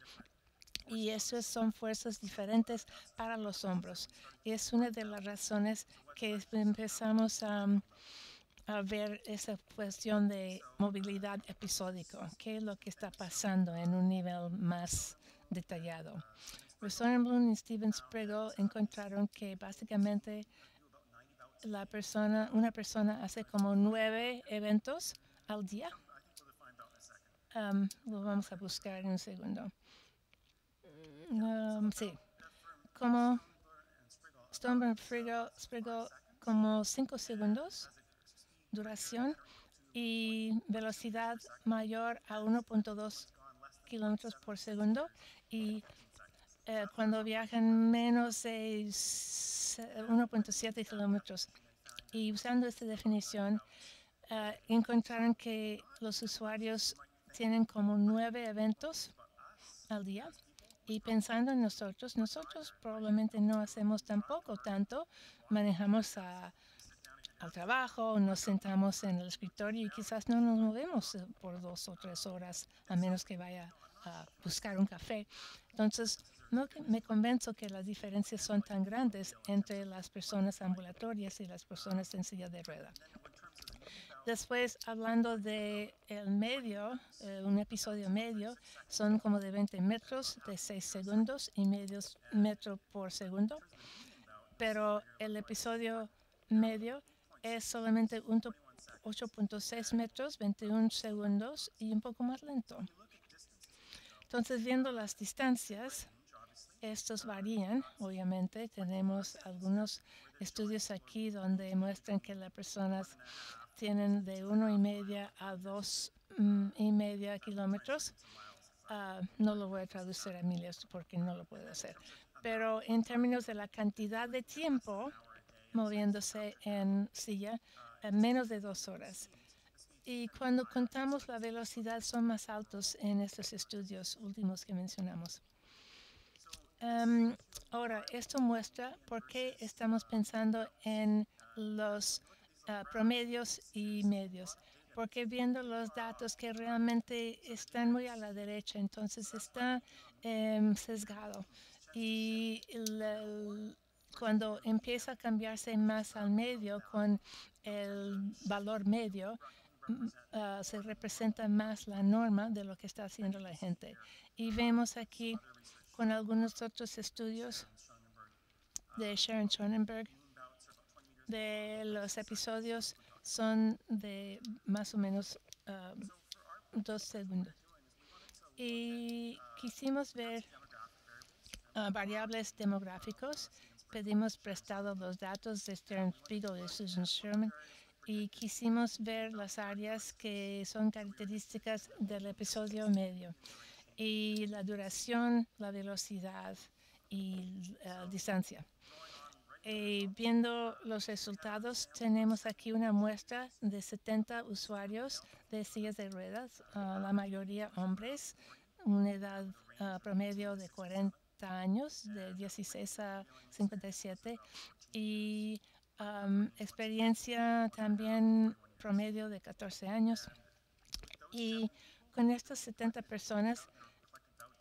Y esas son fuerzas diferentes para los hombros. Y es una de las razones que empezamos a, a ver esa cuestión de movilidad episódico. ¿Qué es lo que está pasando en un nivel más detallado? Rosenblum y Stephen Sprigle encontraron que básicamente la persona, una persona hace como nueve eventos al día. Um, lo vamos a buscar en un segundo. Um, sí, como Stonebrenner Sprigle, como cinco segundos, duración y velocidad mayor a uno punto dos kilómetros por segundo. Y eh, cuando viajan menos de uno punto siete kilómetros. Y usando esta definición, eh, encontraron que los usuarios tienen como nueve eventos al día. Y pensando en nosotros, nosotros probablemente no hacemos tampoco tanto. Manejamos a, al trabajo, nos sentamos en el escritorio y quizás no nos movemos por dos o tres horas, a menos que vaya a buscar un café. Entonces, no me convenzo que las diferencias son tan grandes entre las personas ambulatorias y las personas en silla de rueda. Después, hablando de el medio, eh, un episodio medio, son como de veinte metros, de seis segundos y medio metro por segundo. Pero el episodio medio es solamente ocho punto seis metros, veintiún segundos y un poco más lento. Entonces, viendo las distancias, estos varían, obviamente. Tenemos algunos estudios aquí donde muestran que las personas tienen de uno y media a dos um, y media kilómetros. Uh, no lo voy a traducir a miles porque no lo puedo hacer. Pero en términos de la cantidad de tiempo moviéndose en silla, en menos de dos horas. Y cuando contamos la velocidad, son más altos en estos estudios últimos que mencionamos. Um, ahora, esto muestra por qué estamos pensando en los uh, promedios y medios. Porque viendo los datos que realmente están muy a la derecha, entonces está um, sesgado. Y el, cuando empieza a cambiarse más al medio con el valor medio, uh, se representa más la norma de lo que está haciendo la gente. Y vemos aquí con algunos otros estudios de Sharon Schonenberg, de los episodios son de más o menos uh, dos segundos. Y quisimos ver uh, variables demográficos. Pedimos prestados los datos de Stephen Sprigle y Susan Sherman y quisimos ver las áreas que son características del episodio medio y la duración, la velocidad y la uh, distancia. Y viendo los resultados, tenemos aquí una muestra de setenta usuarios de sillas de ruedas, uh, la mayoría hombres, una edad uh, promedio de cuarenta años, de dieciséis a cincuenta y siete, y um, experiencia también promedio de catorce años. Y con estas setenta personas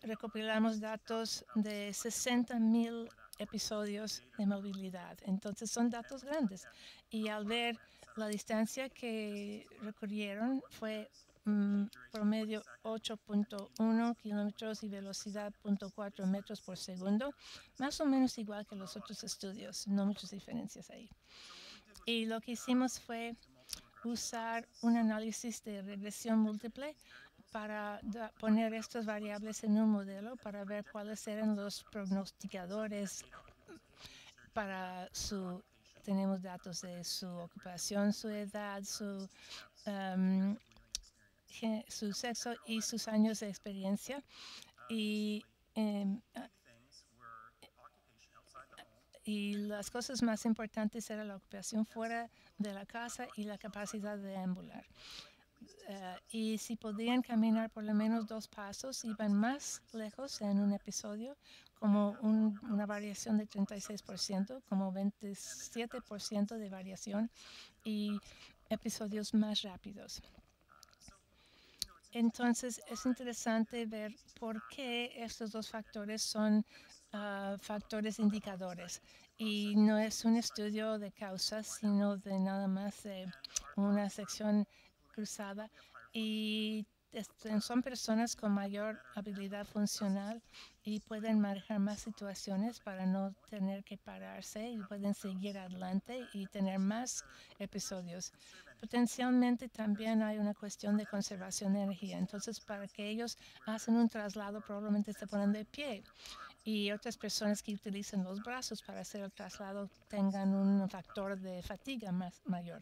recopilamos datos de sesenta mil episodios de movilidad. Entonces son datos grandes. Y al ver la distancia que recorrieron fue Mm, promedio ocho punto uno kilómetros y velocidad cero punto cuatro metros por segundo, más o menos igual que los otros estudios, no muchas diferencias ahí. Y lo que hicimos fue usar un análisis de regresión múltiple para poner estas variables en un modelo para ver cuáles eran los pronosticadores para su. Tenemos datos de su ocupación, su edad, su um, su sexo y sus años de experiencia. Y, eh, y las cosas más importantes eran la ocupación fuera de la casa y la capacidad de deambular. Uh, y si podían caminar por lo menos dos pasos, iban más lejos en un episodio, como un, una variación de treinta y seis por ciento, como veintisiete por ciento de variación, y episodios más rápidos. Entonces, es interesante ver por qué estos dos factores son uh, factores indicadores. Y no es un estudio de causas, sino de nada más de una sección cruzada. Y son personas con mayor habilidad funcional y pueden manejar más situaciones para no tener que pararse y pueden seguir adelante y tener más episodios. Potencialmente también hay una cuestión de conservación de energía. Entonces, para que ellos hacen un traslado, probablemente se ponen de pie. Y otras personas que utilizan los brazos para hacer el traslado tengan un factor de fatiga más mayor.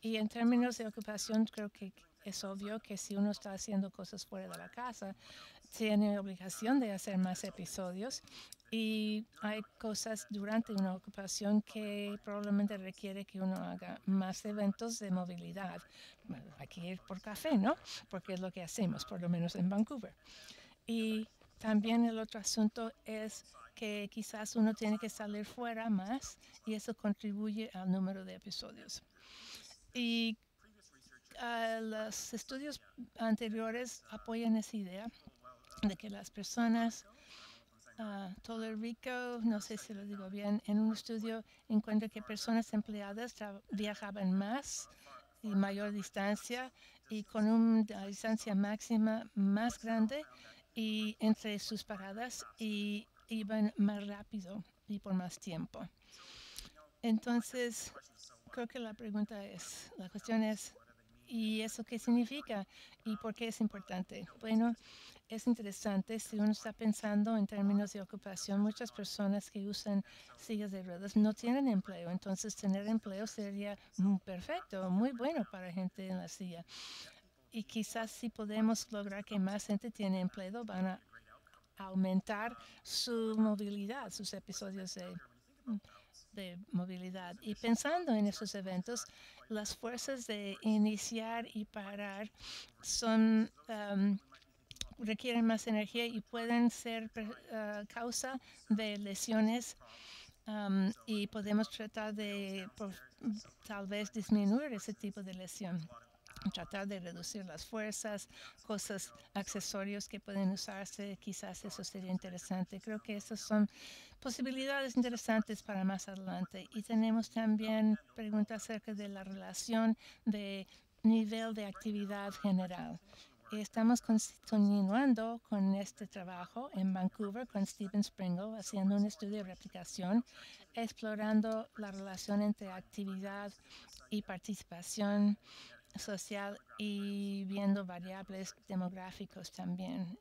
Y en términos de ocupación, creo que es obvio que si uno está haciendo cosas fuera de la casa, tiene obligación de hacer más episodios. Y hay cosas durante una ocupación que probablemente requiere que uno haga más eventos de movilidad. Bueno, hay que ir por café, ¿no? Porque es lo que hacemos, por lo menos en Vancouver. Y también el otro asunto es que quizás uno tiene que salir fuera más y eso contribuye al número de episodios. Y Uh, los estudios anteriores apoyan esa idea de que las personas, uh, Tolerico, no sé si lo digo bien, en un estudio encuentra que personas empleadas viajaban más y mayor distancia y con una distancia máxima más grande y entre sus paradas y iban más rápido y por más tiempo. Entonces, creo que la pregunta es, la cuestión es, ¿y eso qué significa? ¿Y por qué es importante? Bueno, es interesante si uno está pensando en términos de ocupación. Muchas personas que usan sillas de ruedas no tienen empleo. Entonces, tener empleo sería perfecto, muy bueno para gente en la silla. Y quizás si podemos lograr que más gente tiene empleo, van a aumentar su movilidad, sus episodios de, de movilidad. Y pensando en esos eventos, las fuerzas de iniciar y parar son um, requieren más energía y pueden ser uh, causa de lesiones. Um, y podemos tratar de por, tal vez disminuir ese tipo de lesión. Tratar de reducir las fuerzas, cosas, accesorios que pueden usarse, quizás eso sería interesante. Creo que esas son posibilidades interesantes para más adelante. Y tenemos también preguntas acerca de la relación de nivel de actividad general. Estamos continuando con este trabajo en Vancouver con Stephen Sprigle, haciendo un estudio de replicación, explorando la relación entre actividad y participación social y viendo variables demográficos también.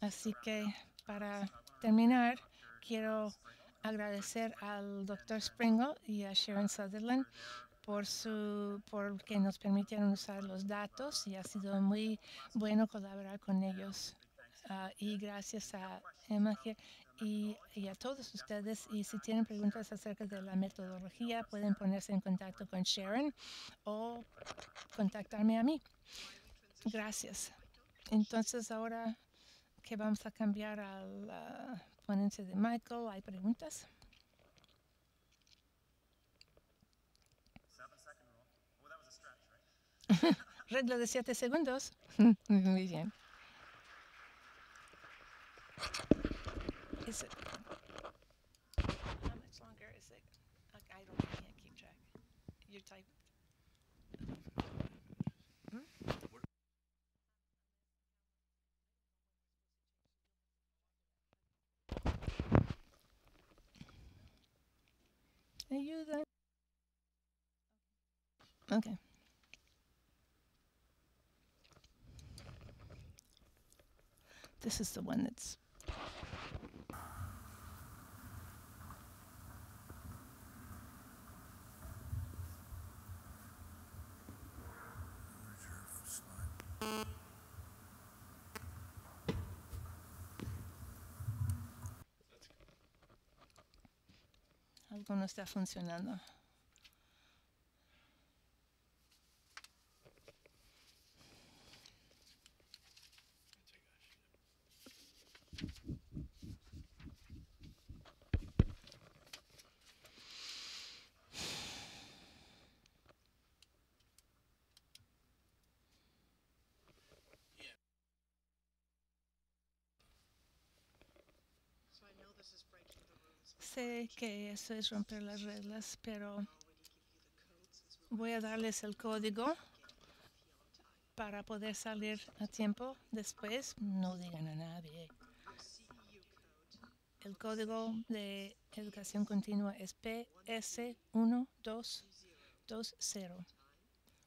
Así que para terminar, quiero agradecer al doctor Sprigle y a Sharon Sutherland por su porque nos permitieron usar los datos y ha sido muy bueno colaborar con ellos. Uh, y gracias a Emma y, y a todos ustedes. Y si tienen preguntas acerca de la metodología, pueden ponerse en contacto con Sharon o contactarme a mí. Gracias. Entonces, ahora que vamos a cambiar a la ponencia de Michael, ¿hay preguntas? Regla de siete segundos. Muy bien. Is it, how much longer is it? I don't I can't keep track. You're typing. Hmm? Are you there? Okay. This is the one that's algo no está funcionando. Sé que eso es romper las reglas, pero voy a darles el código para poder salir a tiempo después. No digan a nadie. El código de educación continua es P S uno dos dos cero.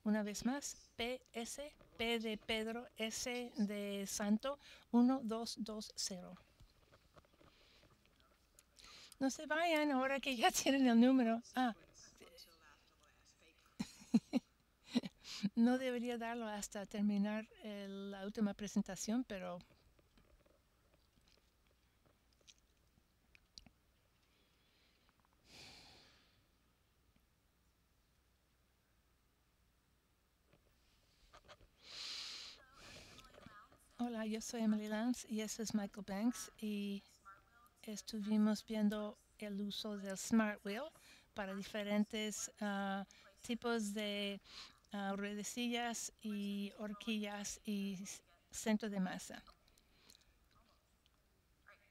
Una vez más, P S, P de Pedro, S de Santo, uno dos dos cero. No se vayan ahora que ya tienen el número. Ah. No debería darlo hasta terminar el, la última presentación, pero... Hola, yo soy Emily Lowndes y eso es Michael Banks y... estuvimos viendo el uso del Smart Wheel para diferentes uh, tipos de uh, ruedecillas y horquillas y centro de masa.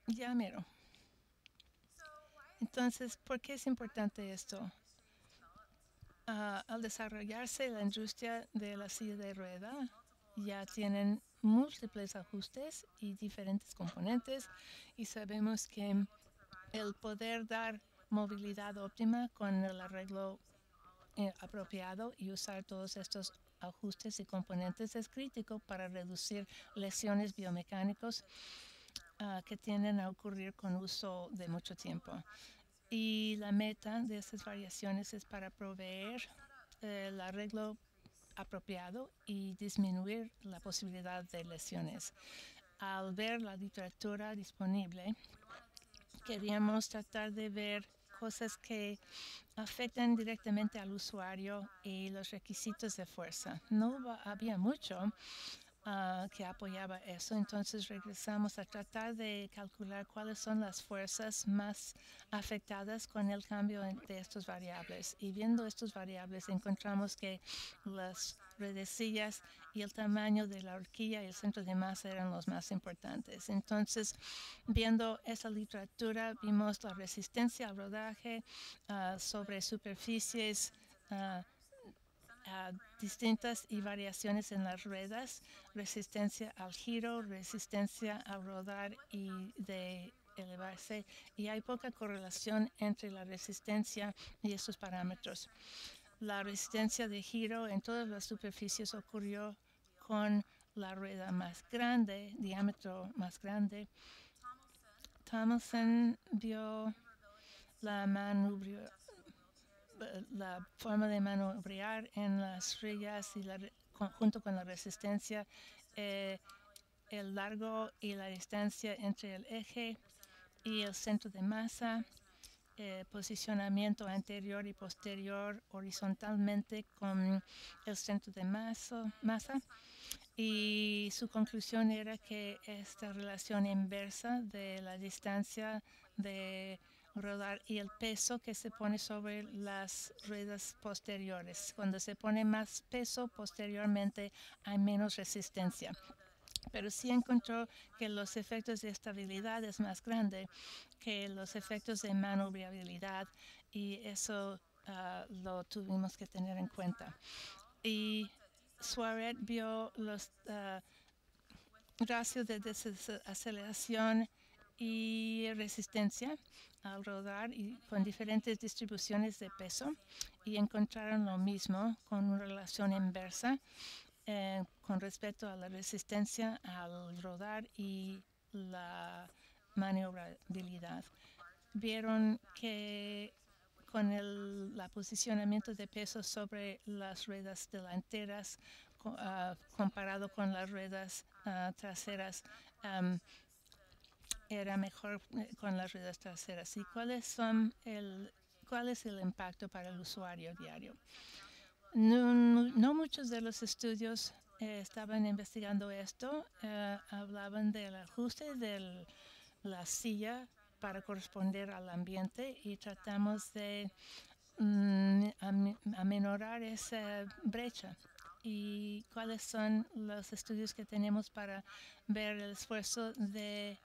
Ya mero. Entonces, ¿por qué es importante esto? Uh, al desarrollarse la industria de la silla de rueda, ya tienen múltiples ajustes y diferentes componentes y sabemos que el poder dar movilidad óptima con el arreglo apropiado y usar todos estos ajustes y componentes es crítico para reducir lesiones biomecánicas uh, que tienden a ocurrir con uso de mucho tiempo. Y la meta de estas variaciones es para proveer el arreglo apropiado y disminuir la posibilidad de lesiones. Al ver la literatura disponible, queríamos tratar de ver cosas que afectan directamente al usuario y los requisitos de fuerza. No había mucho uh, que apoyaba eso, entonces regresamos a tratar de calcular cuáles son las fuerzas más afectadas con el cambio de estos variables. Y viendo estos variables encontramos que las redecillas y el tamaño de la horquilla y el centro de masa eran los más importantes. Entonces, viendo esa literatura, vimos la resistencia al rodaje uh, sobre superficies uh, uh, distintas y variaciones en las ruedas, resistencia al giro, resistencia al rodar y de elevarse, y hay poca correlación entre la resistencia y estos parámetros. La resistencia de giro en todas las superficies ocurrió con la rueda más grande, diámetro más grande. Thomason vio la, la forma de maniobrar en las rillas y la, junto con la resistencia, eh, el largo y la distancia entre el eje y el centro de masa. Eh, posicionamiento anterior y posterior horizontalmente con el centro de masa, masa y su conclusión era que esta relación inversa de la distancia de rodar y el peso que se pone sobre las ruedas posteriores. Cuando se pone más peso posteriormente hay menos resistencia. Pero sí encontró que los efectos de estabilidad es más grande que los efectos de maniobrabilidad y eso uh, lo tuvimos que tener en cuenta. Y Suarez vio los uh, ratios de desaceleración y resistencia al rodar y con diferentes distribuciones de peso y encontraron lo mismo con una relación inversa. Eh, con respecto a la resistencia al rodar y la maniobrabilidad. Vieron que con el la posicionamiento de peso sobre las ruedas delanteras co uh, comparado con las ruedas uh, traseras, um, era mejor con las ruedas traseras. ¿Y cuáles son el, cuál es el impacto para el usuario diario? No, no, no muchos de los estudios eh, estaban investigando esto. Eh, hablaban del ajuste de la silla para corresponder al ambiente y tratamos de mm, aminorar esa brecha. ¿Y cuáles son los estudios que tenemos para ver el esfuerzo de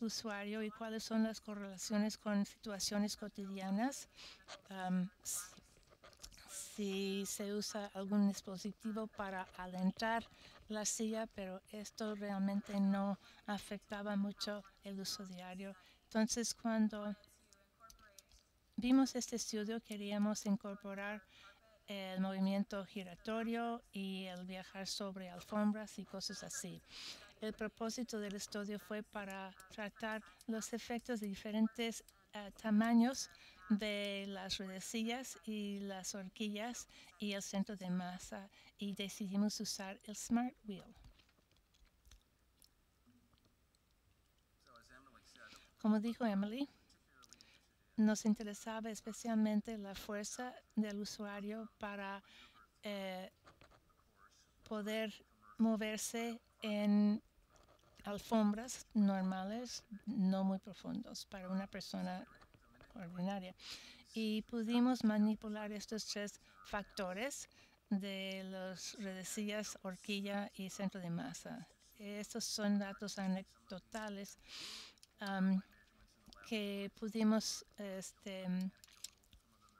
usuario y cuáles son las correlaciones con situaciones cotidianas? Um, Si se usa algún dispositivo para alentar la silla, pero esto realmente no afectaba mucho el uso diario. Entonces, cuando vimos este estudio, queríamos incorporar el movimiento giratorio y el viajar sobre alfombras y cosas así. El propósito del estudio fue para tratar los efectos de diferentes uh, tamaños de las ruedecillas y las horquillas y el centro de masa y decidimos usar el Smart Wheel. Como dijo Emily, nos interesaba especialmente la fuerza del usuario para eh, poder moverse en alfombras normales, no muy profundos, para una persona ordinaria. Y pudimos manipular estos tres factores de las redecillas, horquilla y centro de masa. Estos son datos anecdotales um, que pudimos este,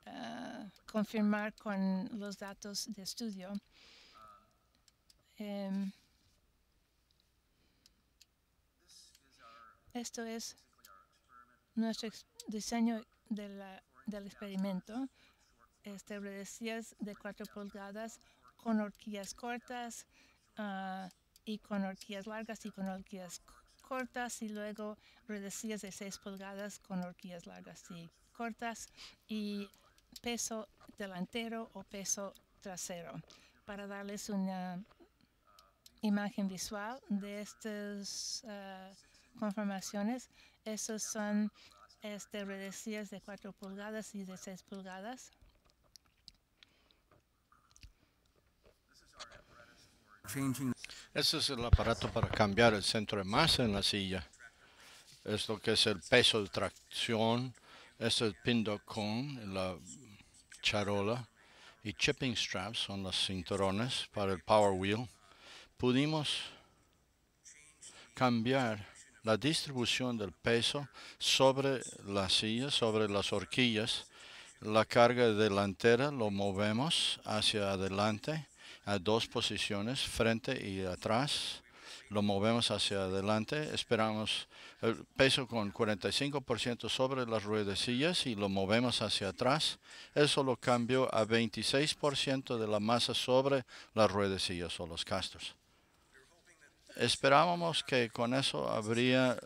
uh, confirmar con los datos de estudio. Um, esto es nuestro experimento. Diseño de la, del experimento. establecidas de cuatro pulgadas con horquillas cortas uh, y con horquillas largas y con horquillas cortas, y luego redecillas de seis pulgadas con horquillas largas y cortas, y peso delantero o peso trasero. Para darles una imagen visual de estas uh, conformaciones, esos son este, redecillas de cuatro pulgadas y de seis pulgadas. Ese es el aparato para cambiar el centro de masa en la silla. Es lo que es el peso de tracción. Es el pin dot con, la charola, y chipping straps son los cinturones para el power wheel. Pudimos cambiar la distribución del peso sobre la silla, sobre las horquillas. La carga delantera lo movemos hacia adelante a dos posiciones, frente y atrás. Lo movemos hacia adelante, esperamos el peso con cuarenta y cinco por ciento sobre las ruedecillas y lo movemos hacia atrás. Eso lo cambió a veintiséis por ciento de la masa sobre las ruedecillas o los casters. Esperábamos que con eso habría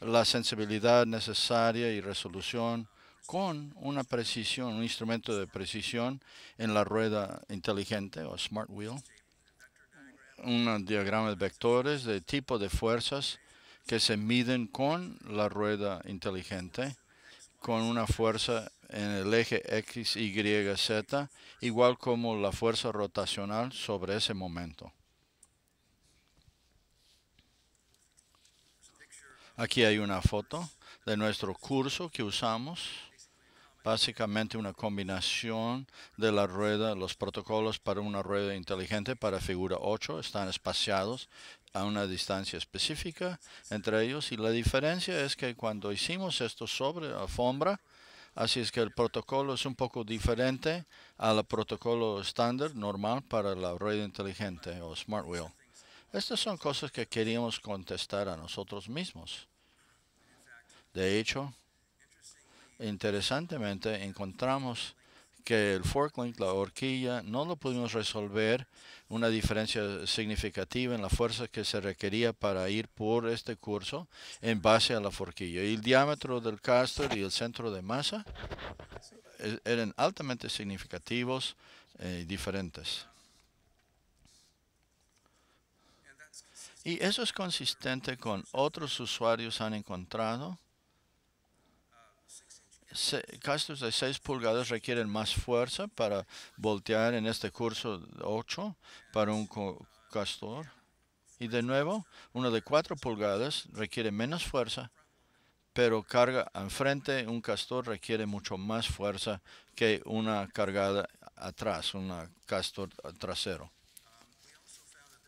la sensibilidad necesaria y resolución con una precisión, un instrumento de precisión en la rueda inteligente o Smart Wheel. Un diagrama de vectores de tipo de fuerzas que se miden con la rueda inteligente, con una fuerza en el eje X, Y, Z, igual como la fuerza rotacional sobre ese momento. Aquí hay una foto de nuestro curso que usamos. Básicamente una combinación de la rueda, los protocolos para una rueda inteligente para figura ocho están espaciados a una distancia específica entre ellos, y la diferencia es que cuando hicimos esto sobre alfombra, así es que el protocolo es un poco diferente al protocolo estándar normal para la rueda inteligente o Smart Wheel. Estas son cosas que queríamos contestar a nosotros mismos. De hecho, interesantemente, encontramos que el forklift, la horquilla, no lo pudimos resolver una diferencia significativa en la fuerza que se requería para ir por este curso en base a la forquilla. Y el diámetro del caster y el centro de masa eran altamente significativos y diferentes. Y eso es consistente con otros usuarios han encontrado. Casters de seis pulgadas requieren más fuerza para voltear en este curso ocho para un castor. Y de nuevo, uno de cuatro pulgadas requiere menos fuerza, pero carga al frente. Un castor requiere mucho más fuerza que una cargada atrás, un castor trasero.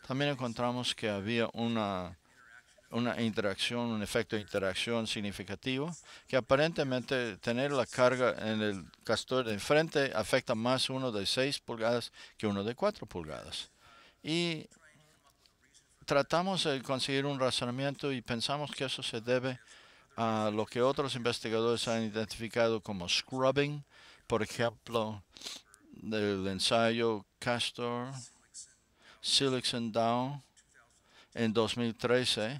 También encontramos que había una... una interacción, un efecto de interacción significativo, que aparentemente tener la carga en el castor de enfrente afecta más uno de seis pulgadas que uno de cuatro pulgadas. Y tratamos de conseguir un razonamiento y pensamos que eso se debe a lo que otros investigadores han identificado como scrubbing, por ejemplo, del ensayo Castor, Silicon Down, en dos mil trece.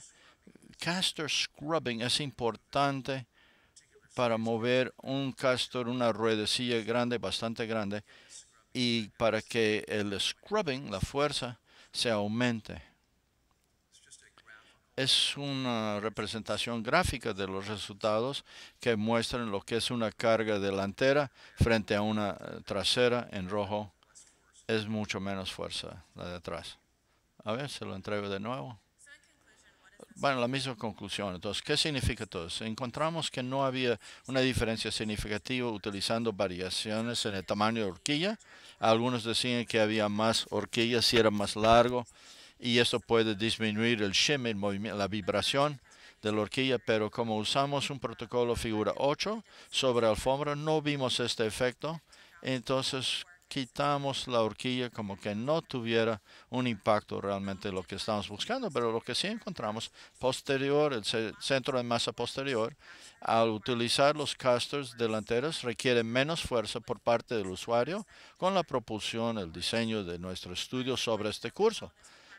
Caster scrubbing es importante para mover un castor, una ruedecilla grande, bastante grande, y para que el scrubbing, la fuerza, se aumente. Es una representación gráfica de los resultados que muestran lo que es una carga delantera frente a una trasera en rojo. Es mucho menos fuerza la de atrás. A ver, se lo entrego de nuevo. Bueno, la misma conclusión. Entonces, ¿qué significa todo eso? Encontramos que no había una diferencia significativa utilizando variaciones en el tamaño de horquilla. Algunos decían que había más horquillas si era más largo, y esto puede disminuir el shimmy, el movimiento, la vibración de la horquilla, pero como usamos un protocolo figura ocho sobre alfombra, no vimos este efecto. Entonces, quitamos la horquilla como que no tuviera un impacto realmente lo que estamos buscando, pero lo que sí encontramos posterior, el centro de masa posterior, al utilizar los casters delanteros requiere menos fuerza por parte del usuario con la propulsión, el diseño de nuestro estudio sobre este curso.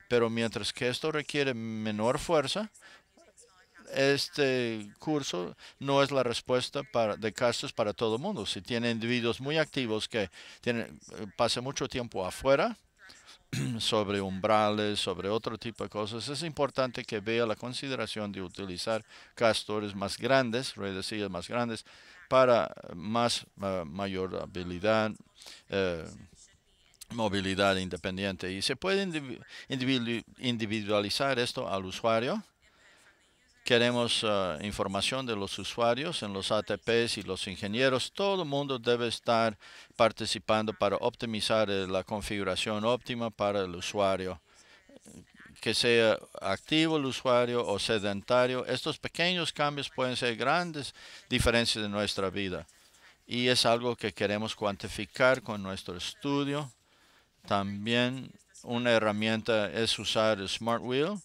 Pero mientras que esto requiere menor fuerza, este curso no es la respuesta para, de casters para todo el mundo. Si tiene individuos muy activos que tienen, pasan mucho tiempo afuera, sobre umbrales, sobre otro tipo de cosas, es importante que vea la consideración de utilizar castores más grandes, redecillas más grandes, para más uh, mayor habilidad, uh, movilidad independiente. Y se puede individu individualizar esto al usuario. Queremos uh, información de los usuarios en los A T P s y los ingenieros. Todo el mundo debe estar participando para optimizar eh, la configuración óptima para el usuario. Que sea activo el usuario o sedentario, estos pequeños cambios pueden ser grandes diferencias en nuestra vida. Y es algo que queremos cuantificar con nuestro estudio. También una herramienta es usar el Smart Wheel,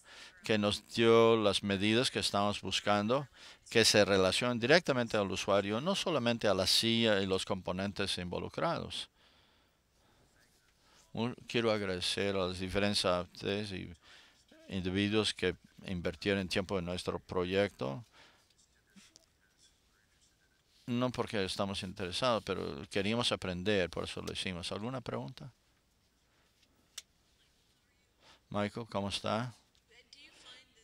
que nos dio las medidas que estamos buscando, que se relacionan directamente al usuario, no solamente a la silla y los componentes involucrados. Quiero agradecer a las diferentes A P Ts y individuos que invirtieron tiempo en nuestro proyecto. No porque estamos interesados, pero queríamos aprender, por eso lo hicimos. ¿Alguna pregunta? Michael, ¿cómo está?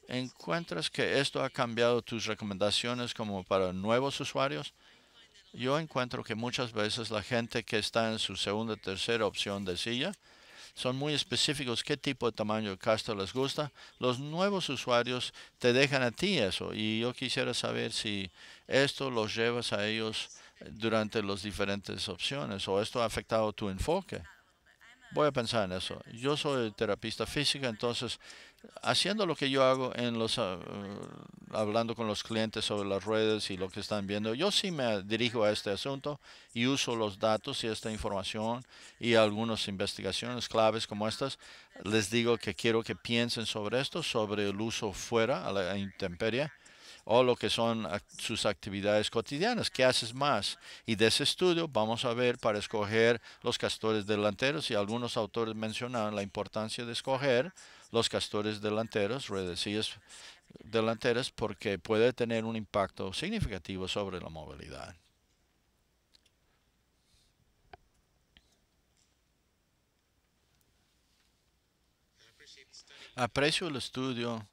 ¿Encuentras que esto ha cambiado tus recomendaciones como para nuevos usuarios? Yo encuentro que muchas veces la gente que está en su segunda o tercera opción de silla son muy específicos qué tipo de tamaño de caster les gusta. Los nuevos usuarios te dejan a ti eso, y yo quisiera saber si esto los llevas a ellos durante las diferentes opciones o esto ha afectado tu enfoque. Voy a pensar en eso. Yo soy terapista física, entonces haciendo lo que yo hago en los uh, hablando con los clientes sobre las ruedas y lo que están viendo, yo sí me dirijo a este asunto y uso los datos y esta información y algunas investigaciones claves como estas. Les digo que quiero que piensen sobre esto, sobre el uso fuera a la intemperie o lo que son sus actividades cotidianas. ¿Qué haces más? Y de ese estudio vamos a ver para escoger los castores delanteros, y algunos autores mencionaron la importancia de escoger los castores delanteros, redecillas delanteras, porque puede tener un impacto significativo sobre la movilidad. Aprecio el estudio.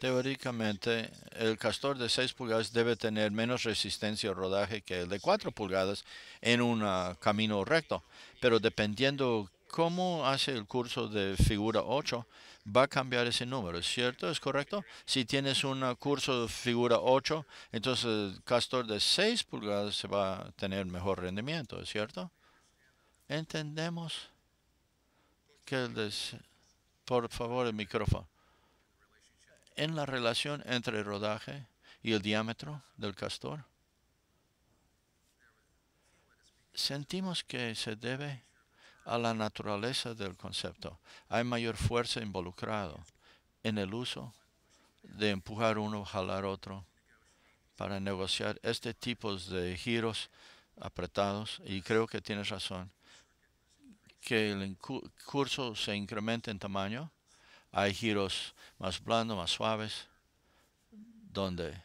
Teóricamente, el castor de seis pulgadas debe tener menos resistencia al rodaje que el de cuatro pulgadas en un uh, camino recto. Pero dependiendo cómo hace el curso de figura ocho, va a cambiar ese número, ¿cierto? ¿Es correcto? Si tienes un curso de figura ocho, entonces el castor de seis pulgadas se va a tener mejor rendimiento, ¿es cierto? Entendemos que el de... Por favor, el micrófono. En la relación entre el rodaje y el diámetro del castor, sentimos que se debe a la naturaleza del concepto. Hay mayor fuerza involucrada en el uso de empujar uno, jalar otro, para negociar este tipo de giros apretados. Y creo que tienes razón, que el curso se incrementa en tamaño. Hay giros más blandos, más suaves, donde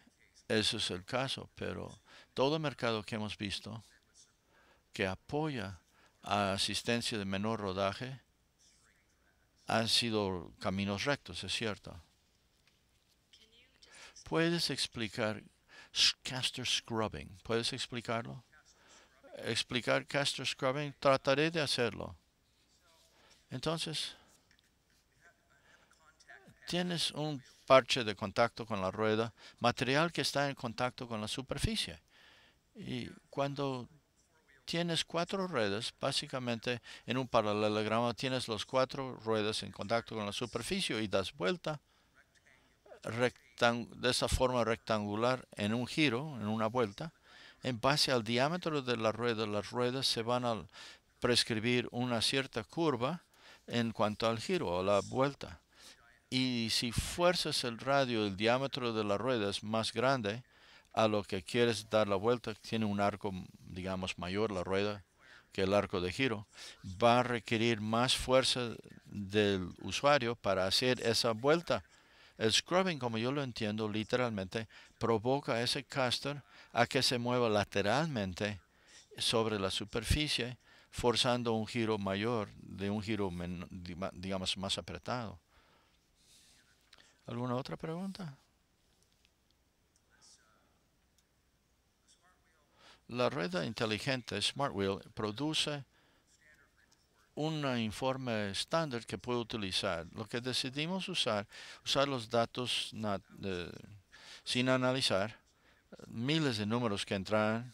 eso es el caso. Pero todo el mercado que hemos visto que apoya a asistencia de menor rodaje han sido caminos rectos, es cierto. ¿Puedes explicar caster scrubbing? ¿Puedes explicarlo? Explicar caster scrubbing, trataré de hacerlo. Entonces, tienes un parche de contacto con la rueda, material que está en contacto con la superficie. Y cuando tienes cuatro ruedas, básicamente en un paralelogramo tienes las cuatro ruedas en contacto con la superficie y das vuelta de esa forma rectangular en un giro, en una vuelta. En base al diámetro de la rueda, las ruedas se van al prescribir una cierta curva en cuanto al giro o la vuelta. Y si fuerzas el radio, el diámetro de la rueda es más grande a lo que quieres dar la vuelta, tiene un arco, digamos, mayor la rueda que el arco de giro, va a requerir más fuerza del usuario para hacer esa vuelta. El scrubbing, como yo lo entiendo literalmente, provoca a ese caster a que se mueva lateralmente sobre la superficie, forzando un giro mayor, de un giro, digamos, más apretado. ¿Alguna otra pregunta? La rueda inteligente Smart Wheel produce un informe estándar que puedo utilizar. Lo que decidimos usar, usar los datos not, eh, sin analizar, miles de números que entraron,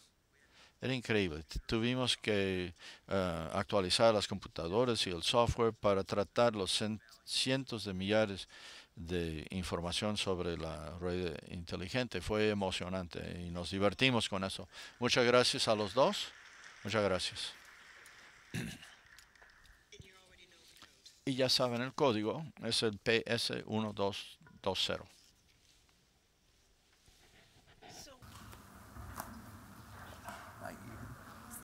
era increíble. Tuvimos que uh, actualizar las computadoras y el software para tratar los cientos de millares de información sobre la rueda inteligente. Fue emocionante y nos divertimos con eso. Muchas gracias a los dos. Muchas gracias. Y ya saben el código, es el P S uno dos dos cero.